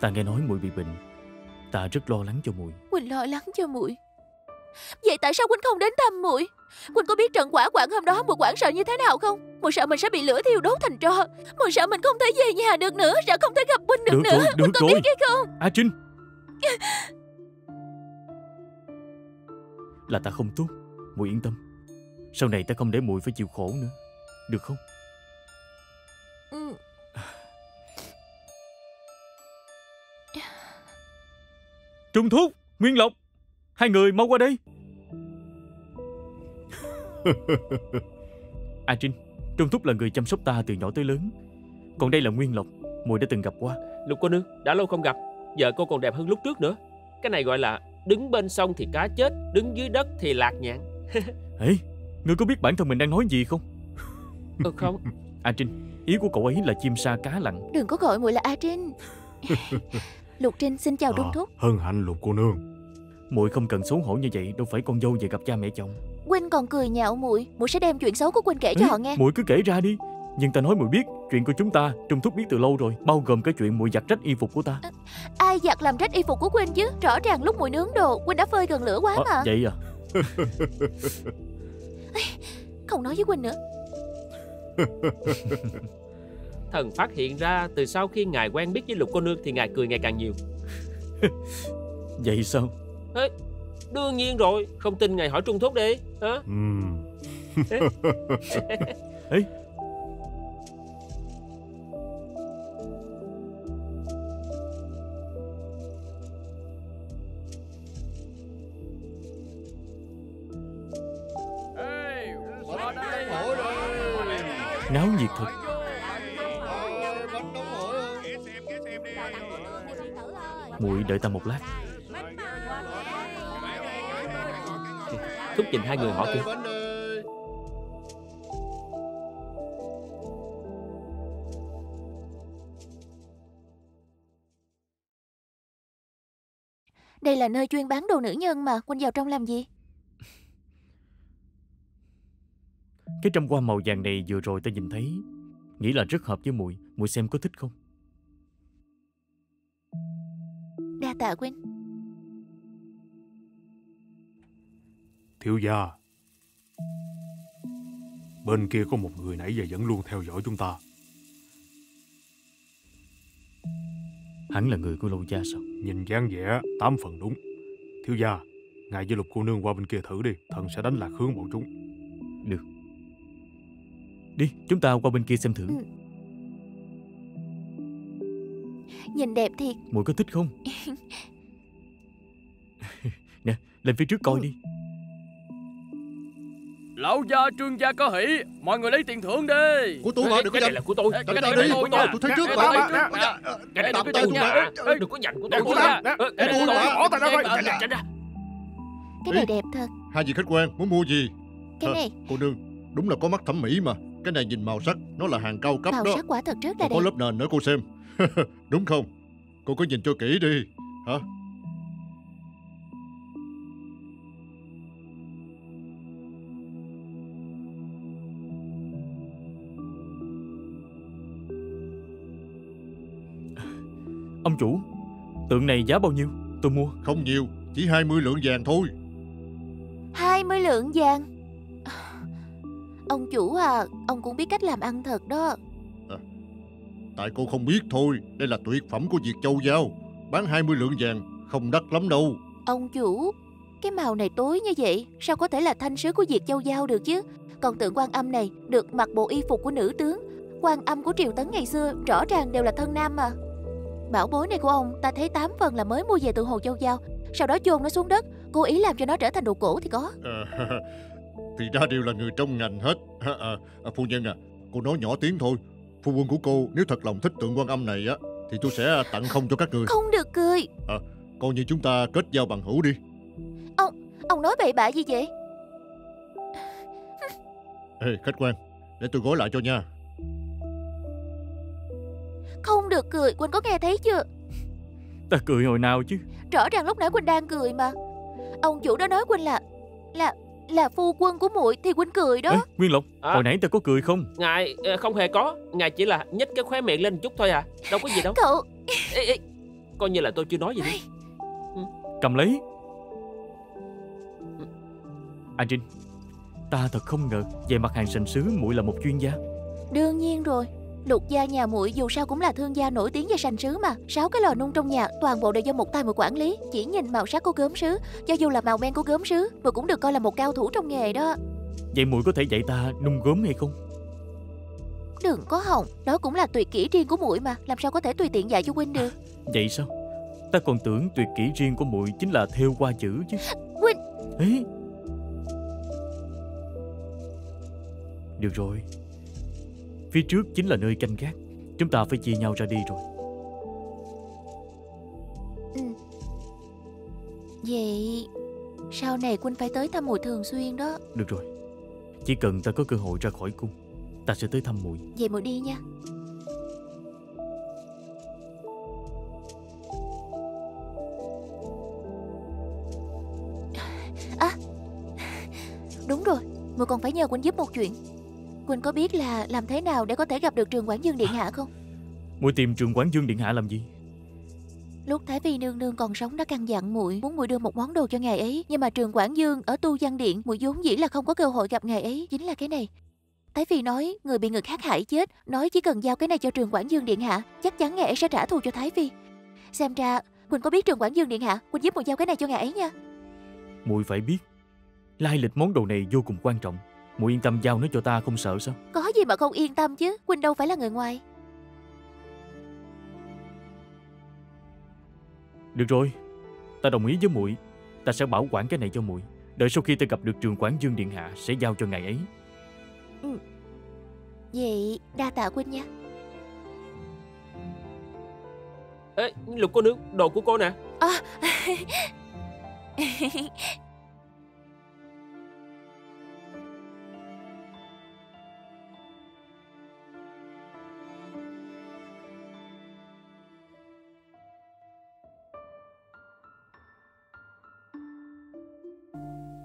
Ta nghe nói muội bị bệnh. Ta rất lo lắng cho muội. Quỳnh lo lắng cho muội. Vậy tại sao Quỳnh không đến thăm muội? Quỳnh có biết trận hỏa hoạn hôm đó muội hoảng sợ như thế nào không? Muội sợ mình sẽ bị lửa thiêu đốt thành tro. Muội sợ mình không thể về nhà được nữa, sợ không thể gặp Quỳnh được nữa. Quỳnh có biết hay không? A Trinh, là ta không tốt. Muội yên tâm. Sau này ta không để muội phải chịu khổ nữa, được không? Trung thuốc, Nguyên Lộc, Hai người mau qua đây. A Trinh, Trung Thúc là người chăm sóc ta từ nhỏ tới lớn. Còn đây là Nguyên Lộc, muội đã từng gặp qua. Lục cô nương, đã lâu không gặp, giờ cô còn đẹp hơn lúc trước nữa. Cái này gọi là đứng bên sông thì cá chết, đứng dưới đất thì lạc nhạn. Ê, ngươi có biết bản thân mình đang nói gì không? Không. A Trinh, ý của cậu ấy là chim sa cá lặn. Đừng có gọi muội là A Trinh. Lục Trinh xin chào Trung Thúc. Hân hạnh Lục cô nương. Muội không cần xấu hổ như vậy, đâu phải con dâu về gặp cha mẹ chồng. Huynh còn cười nhạo muội, muội sẽ đem chuyện xấu của huynh kể cho họ nghe. Muội cứ kể ra đi. Nhưng ta nói muội biết, chuyện của chúng ta Trung Thúc biết từ lâu rồi, bao gồm cái chuyện muội giặt rách y phục của ta. Ai giặt làm rách y phục của huynh chứ? Rõ ràng lúc muội nướng đồ, huynh đã phơi gần lửa quá mà. Vậy à? Không nói với huynh nữa. Thần phát hiện ra từ sau khi ngài quen biết với Lục cô nương thì ngài cười ngày càng nhiều. Vậy sao? Ê, đương nhiên rồi, không tin ngài hỏi Trung Thúc đi. Hả? Ê. Náo nhiệt thật. Muội đợi ta một lát. Thúc nhìn hai người họ kìa. Đây là nơi chuyên bán đồ nữ nhân mà, huynh vào trong làm gì? Cái trăm hoa màu vàng này vừa rồi ta nhìn thấy, nghĩ là rất hợp với muội, muội xem có thích không? Đa tạ huynh. Thiếu gia, bên kia có một người nãy giờ vẫn luôn theo dõi chúng ta. Hắn là người của Lâu gia sao? Nhìn dáng vẻ 8 phần đúng. Thiếu gia, ngài với Lục cô nương qua bên kia thử đi, thần sẽ đánh lạc hướng bọn chúng. Được. Đi, chúng ta qua bên kia xem thử. Nhìn đẹp thiệt. Muội có thích không? Nè, lên phía trước coi đi. Lão gia, Trương gia có hỷ, mọi người lấy tiền thưởng đi. Của tôi mà, đừng có giành. Là của tôi. Cái này đi, của tôi thấy trước mà. Cái này của tôi nha. Đừng có giành của tôi nha. Cái này bỏ tay ra coi. Cái này đẹp thật. Hai vị khách quen muốn mua gì? Cái này. Cô nương đúng là có mắt thẩm mỹ mà. Cái này nhìn màu sắc, nó là hàng cao cấp đó. Màu sắc quả thật rất là đẹp. Có lớp nền nữa cô xem. Đúng không? Cô có nhìn cho kỹ đi. Hả? Ông chủ, tượng này giá bao nhiêu? Tôi mua. Không nhiều, chỉ 20 lượng vàng thôi. 20 lượng vàng? Ông chủ à, ông cũng biết cách làm ăn thật đó. Tại cô không biết thôi. Đây là tuyệt phẩm của Việt Châu Giao. Bán 20 lượng vàng không đắt lắm đâu. Ông chủ, cái màu này tối như vậy sao có thể là thanh sứ của Việt Châu Giao được chứ? Còn tượng Quan Âm này được mặc bộ y phục của nữ tướng Quan Âm của Triều Tấn ngày xưa, rõ ràng đều là thân nam mà. Bảo bối này của ông ta thấy 8 phần là mới mua về từ Hồ Châu Giao, sau đó chôn nó xuống đất, cố ý làm cho nó trở thành đồ cổ thì có. Thì ra đều là người trong ngành hết. Phu nhân à, cô nói nhỏ tiếng thôi. Phu quân của cô nếu thật lòng thích tượng Quan Âm này á, thì tôi sẽ tặng không cho các người. Không được cười. Coi như chúng ta kết giao bằng hữu đi. Ông nói bậy bạ gì vậy? Ê, khách quan, để tôi gói lại cho nha. Không được cười, Quỳnh có nghe thấy chưa? Ta cười hồi nào chứ? Rõ ràng lúc nãy Quỳnh đang cười mà. Ông chủ đó nói Quỳnh là phu quân của muội thì Quỳnh cười đó. Ê, Nguyên Lộc, hồi nãy ta có cười không? Ngài không hề có, ngài chỉ là nhếch cái khóe miệng lên chút thôi à, đâu có gì đâu. Cậu, ê, coi như là tôi chưa nói gì đi. Cầm lấy. Anh Trinh, ta thật không ngờ về mặt hàng sành sứ muội là một chuyên gia. Đương nhiên rồi. Lục gia nhà muội dù sao cũng là thương gia nổi tiếng về sành sứ mà. 6 cái lò nung trong nhà toàn bộ đều do một tay muội quản lý. Chỉ nhìn màu sắc của gốm sứ, cho dù là màu men của gốm sứ, muội cũng được coi là một cao thủ trong nghề đó. Vậy muội có thể dạy ta nung gốm hay không? Đừng có hòng, đó cũng là tuyệt kỹ riêng của muội mà, làm sao có thể tùy tiện dạy cho huynh được. Vậy sao? Ta còn tưởng tuyệt kỹ riêng của muội chính là thêu qua chữ chứ. Ý. Được rồi, phía trước chính là nơi canh gác, chúng ta phải chia nhau ra đi rồi. Ừ. Vậy sau này Quynh phải tới thăm muội thường xuyên đó. Được rồi, chỉ cần ta có cơ hội ra khỏi cung, ta sẽ tới thăm muội. Vậy muội đi nha. À, đúng rồi, muội còn phải nhờ Quynh giúp một chuyện. Quynh có biết là làm thế nào để có thể gặp được Trường Quảng Dương Điện Hạ không? Muội tìm Trường Quảng Dương Điện Hạ làm gì? Lúc Thái Phi nương nương còn sống đã căn dặn muội, muốn muội đưa một món đồ cho ngài ấy, nhưng mà Trường Quảng Dương ở Tu Văn Điện, muội vốn dĩ là không có cơ hội gặp ngài ấy, chính là cái này. Thái Phi nói người bị người khác hại chết, nói chỉ cần giao cái này cho Trường Quảng Dương Điện Hạ, chắc chắn ngài ấy sẽ trả thù cho Thái Phi. Xem ra Quỳnh có biết Trường Quảng Dương Điện Hạ, Quỳnh giúp muội giao cái này cho ngài ấy nha. Muội phải biết, lai lịch món đồ này vô cùng quan trọng, muội yên tâm giao nó cho ta không sợ sao? Có gì mà không yên tâm chứ, Quỳnh đâu phải là người ngoài. Được rồi, ta đồng ý với muội, ta sẽ bảo quản cái này cho muội, đợi sau khi ta gặp được Trường Quảng Dương Điện Hạ sẽ giao cho ngài ấy. Ừ. Vậy đa tạ Quỳnh nha. Ê, Lục cô nương, đồ của cô nè. À.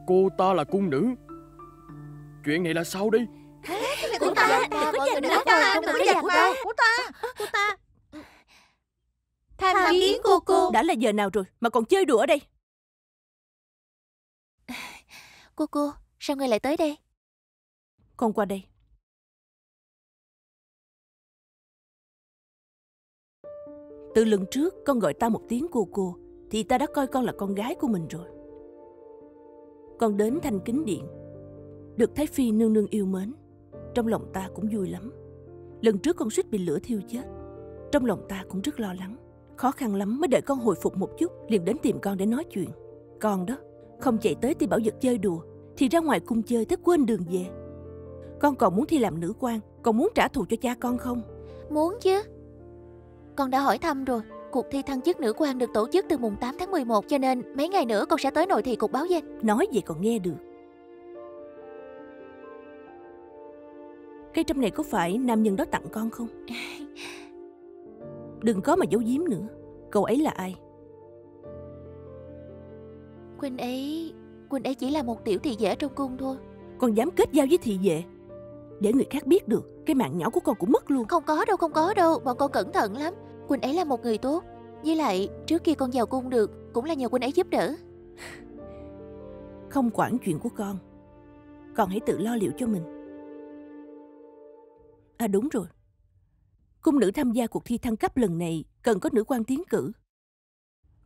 Cô ta là cung nữ. Chuyện này là sao đi? Của ta, của ta. Tham kiến cô. Đã là giờ nào rồi mà còn chơi đùa ở đây? Cô, sao ngươi lại tới đây? Con qua đây. Từ lần trước con gọi ta một tiếng cô thì ta đã coi con là con gái của mình rồi. Con đến Thanh Kính Điện, được Thái Phi nương nương yêu mến, trong lòng ta cũng vui lắm. Lần trước con suýt bị lửa thiêu chết, trong lòng ta cũng rất lo lắng. Khó khăn lắm mới đợi con hồi phục một chút, liền đến tìm con để nói chuyện. Con đó, không chạy tới Ti Bảo Vật chơi đùa, thì ra ngoài cung chơi tới quên đường về. Con còn muốn thi làm nữ quan, còn muốn trả thù cho cha con không? Muốn chứ. Con đã hỏi thăm rồi, cuộc thi thăng chức nữ quan được tổ chức từ mùng 8 tháng 11, cho nên mấy ngày nữa con sẽ tới nội thị cục báo danh. Nói vậy còn nghe được. Cây trâm này có phải nam nhân đó tặng con không? Đừng có mà giấu giếm nữa. Cậu ấy là ai? Quỳnh ấy chỉ là một tiểu thị vệ trong cung thôi. Con dám kết giao với thị vệ? Để người khác biết được, cái mạng nhỏ của con cũng mất luôn. Không có đâu, bọn con cẩn thận lắm. Quỳnh ấy là một người tốt. Với lại trước kia con vào cung được cũng là nhờ Quỳnh ấy giúp đỡ. Không quản chuyện của con, con hãy tự lo liệu cho mình. À đúng rồi, cung nữ tham gia cuộc thi thăng cấp lần này cần có nữ quan tiến cử.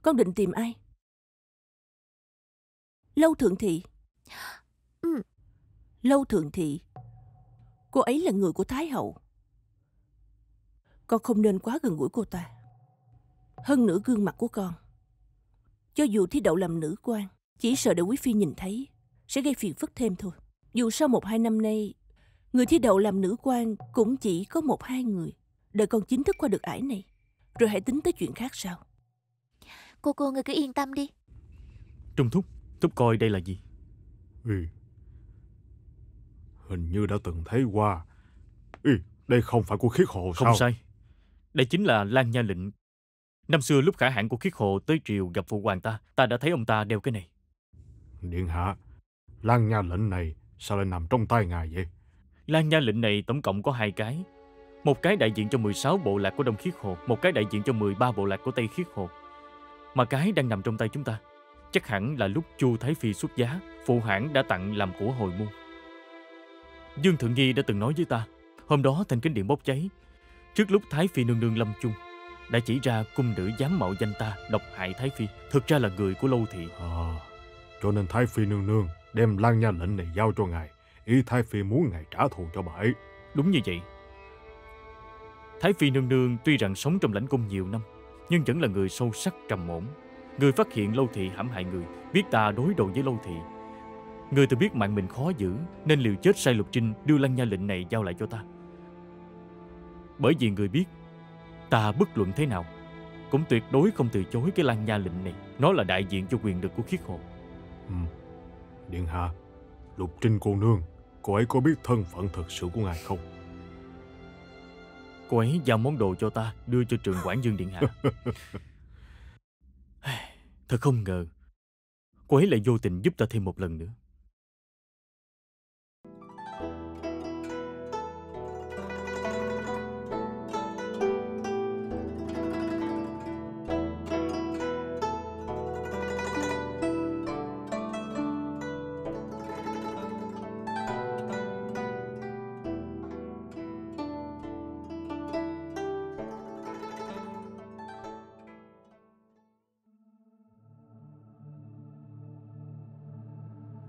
Con định tìm ai? Lâu Thượng Thị. Ừ. Lâu Thượng Thị, cô ấy là người của Thái Hậu. Con không nên quá gần gũi cô ta. Hơn nữa gương mặt của con, cho dù thi đậu làm nữ quan, chỉ sợ để Quý Phi nhìn thấy sẽ gây phiền phức thêm thôi. Dù sau 1-2 năm nay, người thi đậu làm nữ quan cũng chỉ có 1-2 người. Đợi con chính thức qua được ải này, rồi hãy tính tới chuyện khác sau. Cô, người cứ yên tâm đi. Trung thúc coi đây là gì? Ừ. Hình như đã từng thấy qua. Ừ. Đây không phải của Khiết Hộ sao? Không sai, đây chính là Lan Nha Lệnh. Năm xưa lúc khả hãn của Khiết Hộ tới triều gặp phụ hoàng ta, ta đã thấy ông ta đeo cái này. Điện hạ, Lan Nha Lệnh này sao lại nằm trong tay ngài vậy? Lan Nha Lệnh này tổng cộng có 2 cái. Một cái đại diện cho 16 bộ lạc của Đông Khiết Hộ, một cái đại diện cho 13 bộ lạc của Tây Khiết Hộ. Mà cái đang nằm trong tay chúng ta, chắc hẳn là lúc Chu Thái Phi xuất giá, phụ hãn đã tặng làm của hồi môn. Dương Thượng Nghi đã từng nói với ta, hôm đó Thanh Kính Điện bốc cháy, trước lúc Thái Phi nương nương lâm chung, đã chỉ ra cung nữ dám mạo danh ta độc hại Thái Phi, thực ra là người của Lâu Thị. À, cho nên Thái Phi nương nương đem Lan Nha Lệnh này giao cho ngài, ý Thái Phi muốn ngài trả thù cho bà ấy. Đúng như vậy. Thái Phi nương nương tuy rằng sống trong lãnh cung nhiều năm, nhưng vẫn là người sâu sắc trầm ổn. Người phát hiện Lâu Thị hãm hại người, biết ta đối đầu với Lâu Thị. Người tự biết mạng mình khó giữ nên liều chết sai Lục Trinh đưa Lan Nha Lệnh này giao lại cho ta. Bởi vì người biết ta bất luận thế nào cũng tuyệt đối không từ chối cái Lan Nha Lệnh này. Nó là đại diện cho quyền lực của Khiết Hộ. Điện hạ, Lục Trinh cô nương, cô ấy có biết thân phận thật sự của ngài không? Cô ấy giao món đồ cho ta đưa cho Trường Quảng Dương điện hạ. Thật không ngờ cô ấy lại vô tình giúp ta thêm một lần nữa.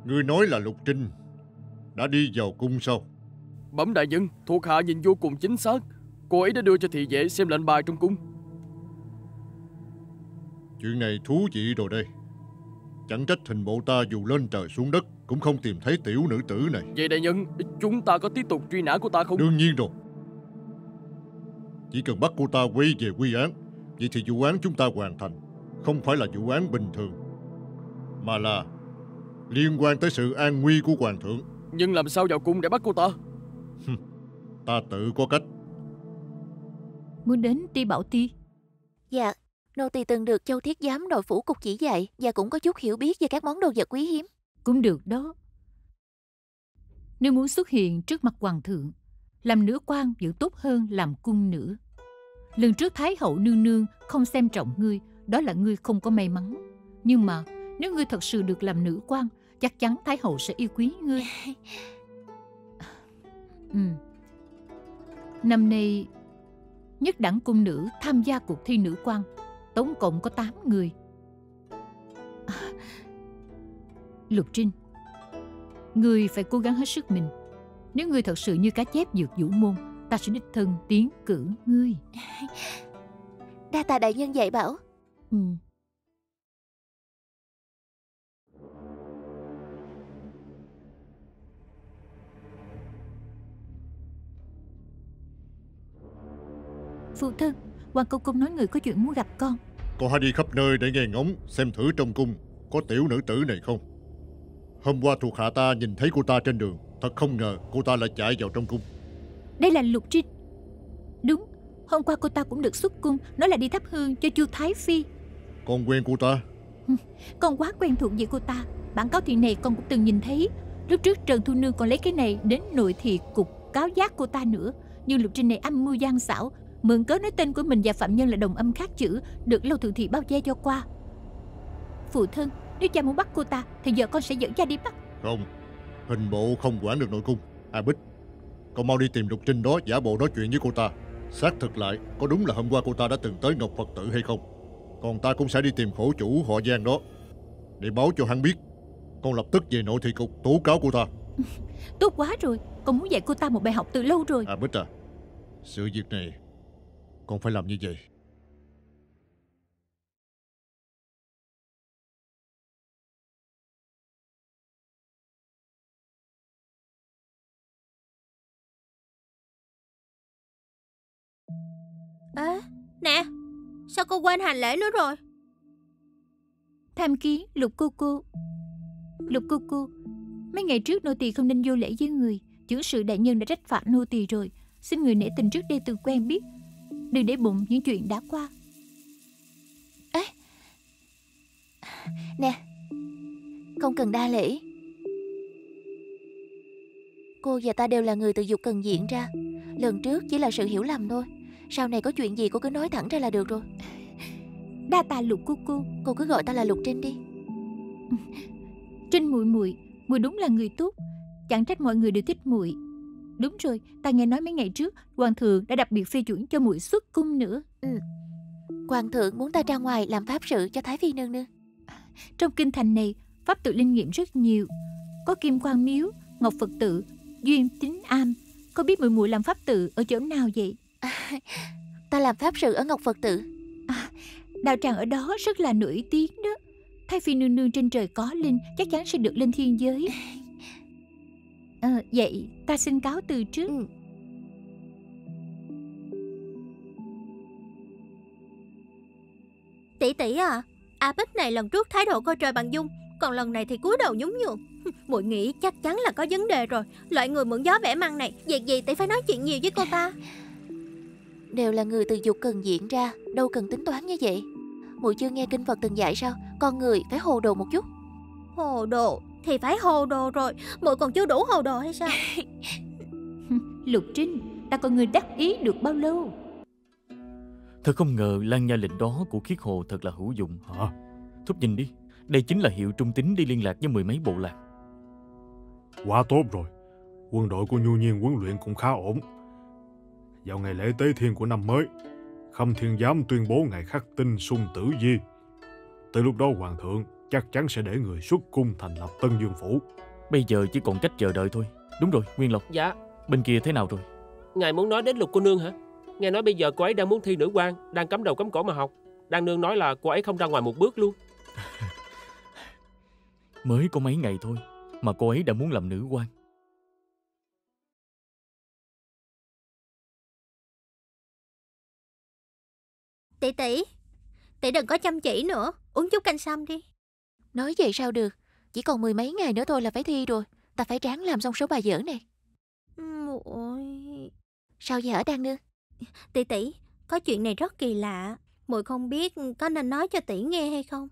Ngươi nói là Lục Trinh đã đi vào cung sao? Bẩm đại nhân, thuộc hạ nhìn vô cùng chính xác. Cô ấy đã đưa cho thị vệ xem lệnh bài trong cung. Chuyện này thú vị rồi đây. Chẳng trách hình bộ ta dù lên trời xuống đất cũng không tìm thấy tiểu nữ tử này. Vậy đại nhân, chúng ta có tiếp tục truy nã cô ta không? Đương nhiên rồi. Chỉ cần bắt cô ta quay về quy án, vậy thì vụ án chúng ta hoàn thành. Không phải là vụ án bình thường, mà là liên quan tới sự an nguy của hoàng thượng. Nhưng làm sao vào cung để bắt cô ta? Ta tự có cách. Muốn đến Ti Bảo Ti? Dạ, nô tỳ từng được Châu Thiết Giám nội phủ cục chỉ dạy, và cũng có chút hiểu biết về các món đồ vật quý hiếm. Cũng được đó. Nếu muốn xuất hiện trước mặt hoàng thượng, làm nữ quan vẫn tốt hơn làm cung nữ. Lần trước Thái Hậu nương nương không xem trọng ngươi, đó là ngươi không có may mắn. Nhưng mà nếu ngươi thật sự được làm nữ quan, chắc chắn Thái Hậu sẽ yêu quý ngươi. Năm nay nhất đẳng cung nữ tham gia cuộc thi nữ quan tổng cộng có 8 người. Lục Trinh, ngươi phải cố gắng hết sức mình. Nếu ngươi thật sự như cá chép vượt vũ môn, ta sẽ đích thân tiến cử ngươi. Đa tạ đại nhân dạy bảo. Phụ thân, hoàng công công nói người có chuyện muốn gặp con. Con hãy đi khắp nơi để nghe ngóng, xem thử trong cung có tiểu nữ tử này không. Hôm qua thuộc hạ ta nhìn thấy cô ta trên đường, thật không ngờ cô ta lại chạy vào trong cung. Đây là Lục Trinh. Đúng, hôm qua cô ta cũng được xuất cung, nói là đi thắp hương cho Chu Thái Phi. Con quen cô ta? Con quá quen thuộc với cô ta. Bản cáo thị này con cũng từng nhìn thấy. Lúc trước Trần Thu Nương còn lấy cái này đến nội thị cục cáo giác cô ta nữa. Nhưng Lục Trinh này âm mưu gian xảo, mượn cớ nói tên của mình và phạm nhân là đồng âm khác chữ, được Lâu Thượng Thị bao che cho qua. Phụ thân, nếu cha muốn bắt cô ta thì giờ con sẽ dẫn cha đi bắt. Không, hình bộ không quản được nội cung. A Bích, con mau đi tìm Lục Trinh đó, giả bộ nói chuyện với cô ta, xác thực lại có đúng là hôm qua cô ta đã từng tới Ngọc Phật Tự hay không. Còn ta cũng sẽ đi tìm khổ chủ họ Giang đó để báo cho hắn biết. Con lập tức về nội thị cục tố cáo cô ta. Tốt quá rồi, con muốn dạy cô ta một bài học từ lâu rồi. A Bích à, sự việc này con phải làm như vậy. Nè, sao cô quên hành lễ nữa rồi? Tham kiến Lục cô cô. Lục cô cô, mấy ngày trước nô tỳ không nên vô lễ với người. Chưởng sự đại nhân đã trách phạt nô tỳ rồi. Xin người nể tình trước đây từ quen biết, đừng để bụng những chuyện đã qua. Nè, không cần đa lễ. Cô và ta đều là người từ dục cần diễn ra. Lần trước chỉ là sự hiểu lầm thôi. Sau này có chuyện gì cô cứ nói thẳng ra là được rồi. Đa tạ Lục cô cứ gọi ta là Lục Trinh đi. Trinh muội muội, muội đúng là người tốt, chẳng trách mọi người đều thích muội. Đúng rồi, ta nghe nói mấy ngày trước hoàng thượng đã đặc biệt phê chuẩn cho muội xuất cung nữa. Hoàng thượng muốn ta ra ngoài làm pháp sự cho Thái Phi nương nương. Trong kinh thành này pháp tự linh nghiệm rất nhiều, có Kim Quang Miếu, Ngọc Phật Tự, Duyên Tính Am. Có biết muội muội làm pháp tự ở chỗ nào vậy? Ta làm pháp sự ở Ngọc Phật Tự. Đạo tràng ở đó rất là nổi tiếng đó. Thái Phi nương nương trên trời có linh, chắc chắn sẽ được lên thiên giới. Vậy ta xin cáo từ trước. Tỷ tỷ à, A Bích này lần trước thái độ coi trời bằng dung, còn lần này thì cúi đầu nhún nhường. Muội nghĩ chắc chắn là có vấn đề rồi. Loại người mượn gió bẻ măng này, việc gì tỷ phải nói chuyện nhiều với cô ta. Đều là người từ dục cần diễn ra, đâu cần tính toán như vậy. Muội chưa nghe kinh Phật từng dạy sao? Con người phải hồ đồ một chút. Hồ đồ thì phải hồ đồ rồi, muội còn chưa đủ hồ đồ hay sao? Lục Trinh, ta coi người đắc ý được bao lâu. Thật không ngờ Lan Nha Lệnh đó của Khiết Hộ thật là hữu dụng. Thúc nhìn đi, đây chính là hiệu trung tính đi liên lạc với mười mấy bộ lạc. Quá tốt rồi, quân đội của Nhu Nhiên huấn luyện cũng khá ổn. Vào ngày lễ tế thiên của năm mới, Khâm Thiên Giám tuyên bố ngày khắc tinh xung tử di. Từ lúc đó Hoàng thượng chắc chắn sẽ để người xuất cung thành lập Tân Dương Phủ. Bây giờ chỉ còn cách chờ đợi thôi. Đúng rồi, Nguyên Lộc. Dạ. Bên kia thế nào rồi? Ngài muốn nói đến Lục cô nương hả? Nghe nói bây giờ cô ấy đang muốn thi nữ quan, đang cắm đầu cắm cổ mà học. Đan Nương nói là cô ấy không ra ngoài một bước luôn. Mới có mấy ngày thôi mà cô ấy đã muốn làm nữ quan. Tỷ đừng có chăm chỉ nữa, uống chút canh sâm đi. Nói vậy sao được, chỉ còn mười mấy ngày nữa thôi là phải thi rồi. Ta phải ráng làm xong số bài vở này. Muội... Sao vậy hả Đan Nương? Tỷ, có chuyện này rất kỳ lạ, muội không biết có nên nói cho tỷ nghe hay không.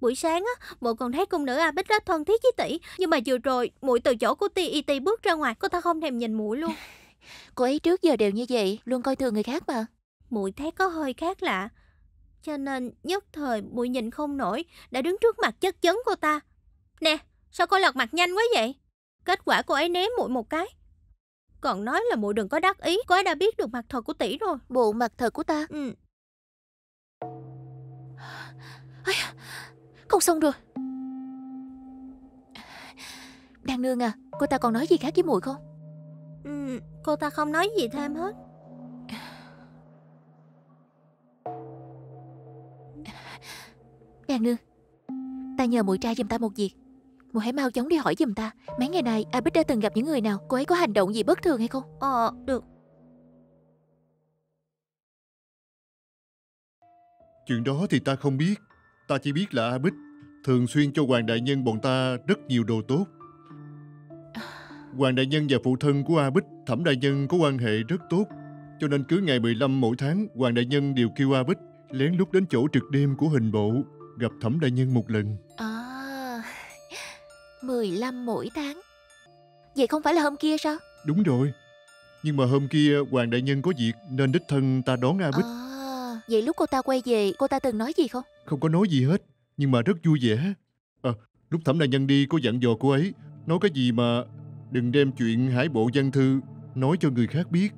Buổi sáng á, muội còn thấy cung nữ A Bích rất thân thiết với tỷ, nhưng mà vừa rồi muội từ chỗ của Ti bước ra ngoài, cô ta không thèm nhìn muội luôn. Cô ấy trước giờ đều như vậy, luôn coi thường người khác mà. Muội thấy có hơi khác lạ, cho nên nhất thời muội nhìn không nổi, đã đứng trước mặt chất vấn cô ta. Nè, sao cô lật mặt nhanh quá vậy? Kết quả cô ấy ném muội một cái, còn nói là muội đừng có đắc ý, cô ấy đã biết được mặt thật của tỷ rồi. Bộ mặt thật của ta? Không xong rồi. Đan Nương à, cô ta còn nói gì khác với muội không? Cô ta không nói gì thêm hết. Đan Nương, ta nhờ muội trai giùm ta một việc. Muội hãy mau chóng đi hỏi giùm ta, mấy ngày này A Bích đã từng gặp những người nào, cô ấy có hành động gì bất thường hay không? Được. Chuyện đó thì ta không biết. Ta chỉ biết là A Bích thường xuyên cho Hoàng Đại Nhân bọn ta rất nhiều đồ tốt. Hoàng Đại Nhân và phụ thân của A Bích, Thẩm Đại Nhân, có quan hệ rất tốt. Cho nên cứ ngày 15 mỗi tháng, Hoàng Đại Nhân đều kêu A Bích lén lút đến chỗ trực đêm của hình bộ, gặp Thẩm Đại Nhân một lần. 15 mỗi tháng. Vậy không phải là hôm kia sao? Đúng rồi. Nhưng mà hôm kia Hoàng Đại Nhân có việc nên đích thân ta đón A Bích. Vậy lúc cô ta quay về, cô ta từng nói gì không? Không có nói gì hết, nhưng mà rất vui vẻ. Lúc Thẩm Đại Nhân đi, cô dặn dò cô ấy, nói cái gì mà đừng đem chuyện Hải Bộ Văn Thư nói cho người khác biết.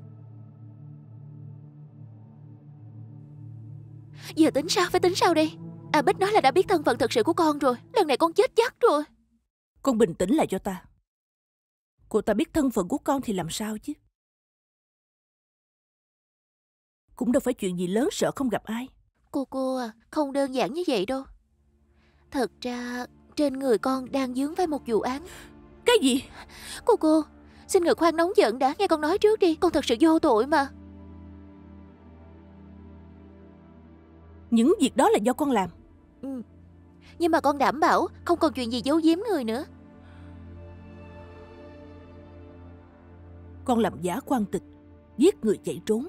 Giờ tính sao, phải tính sao đây? A Bích nói là đã biết thân phận thật sự của con rồi. Lần này con chết chắc rồi. Con bình tĩnh lại cho ta. Cô ta biết thân phận của con thì làm sao chứ? Cũng đâu phải chuyện gì lớn sợ không gặp ai. Cô à, không đơn giản như vậy đâu. Thật ra trên người con đang vướng phải một vụ án. Cái gì? Cô, xin ngự khoan nóng giận đã, nghe con nói trước đi. Con thật sự vô tội mà. Những việc đó là do con làm. Nhưng mà con đảm bảo không còn chuyện gì giấu giếm người nữa. Con làm giả quan tịch, giết người chạy trốn,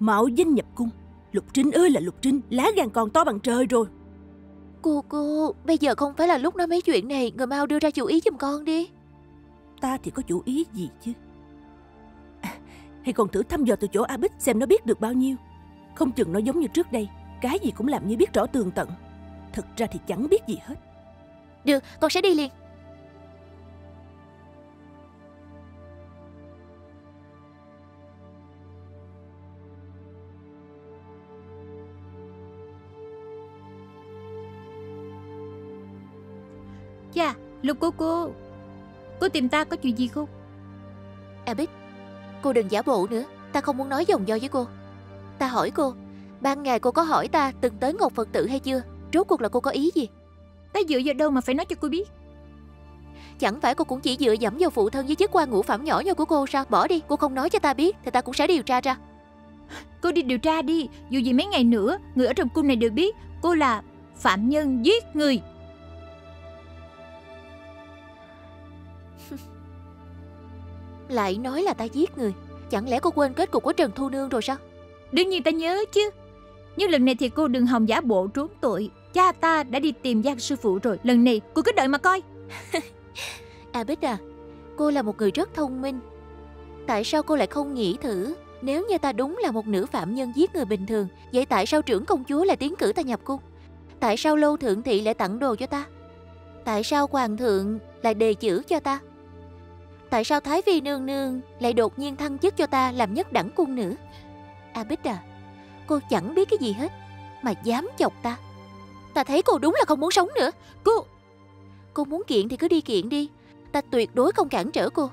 mạo danh nhập cung. Lục Trinh ơi là Lục Trinh, lá gan còn to bằng trời rồi. Cô, bây giờ không phải là lúc nói mấy chuyện này. Người mau đưa ra chủ ý giùm con đi. Ta thì có chủ ý gì chứ? Hay còn thử thăm dò từ chỗ A Bích xem nó biết được bao nhiêu. Không chừng nó giống như trước đây, cái gì cũng làm như biết rõ tường tận, thật ra thì chẳng biết gì hết. Được, con sẽ đi liền. Chà, Lục cô tìm ta có chuyện gì không? A Bích, cô đừng giả bộ nữa. Ta không muốn nói dòng do với cô. Ta hỏi cô, Ban ngày cô có hỏi ta từng tới Ngọc Phật Tự hay chưa? Rốt cuộc là cô có ý gì? Ta dựa vào đâu mà phải nói cho cô biết? Chẳng phải cô cũng chỉ dựa dẫm vào phụ thân với chiếc quan ngũ phẩm nhỏ nhoi của cô sao? Bỏ đi, cô không nói cho ta biết thì ta cũng sẽ điều tra ra. Cô đi điều tra đi, dù gì mấy ngày nữa người ở trong cung này đều biết cô là phạm nhân giết người. Lại nói là ta giết người. Chẳng lẽ cô quên kết cục của Trần Thu Nương rồi sao? Đương nhiên ta nhớ chứ. Nhưng lần này thì cô đừng hòng giả bộ trốn tội. Cha ta đã đi tìm Giang sư phụ rồi. Lần này cô cứ đợi mà coi. A Bích à, cô là một người rất thông minh. Tại sao cô lại không nghĩ thử, nếu như ta đúng là một nữ phạm nhân giết người bình thường, vậy tại sao trưởng công chúa lại tiến cử ta nhập cung? Tại sao Lâu Thượng Thị lại tặng đồ cho ta? Tại sao Hoàng thượng lại đề chữ cho ta? Tại sao Thái Phi nương nương lại đột nhiên thăng chức cho ta làm nhất đẳng cung nữ? A Bích à, cô chẳng biết cái gì hết mà dám chọc ta. Ta thấy cô đúng là không muốn sống nữa. Cô muốn kiện thì cứ đi kiện đi. Ta tuyệt đối không cản trở cô.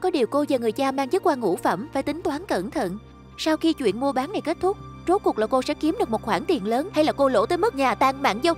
Có điều cô và người cha mang chức quan ngũ phẩm phải tính toán cẩn thận. Sau khi chuyện mua bán này kết thúc, rốt cuộc là cô sẽ kiếm được một khoản tiền lớn hay là cô lỗ tới mức nhà tan mạng dông?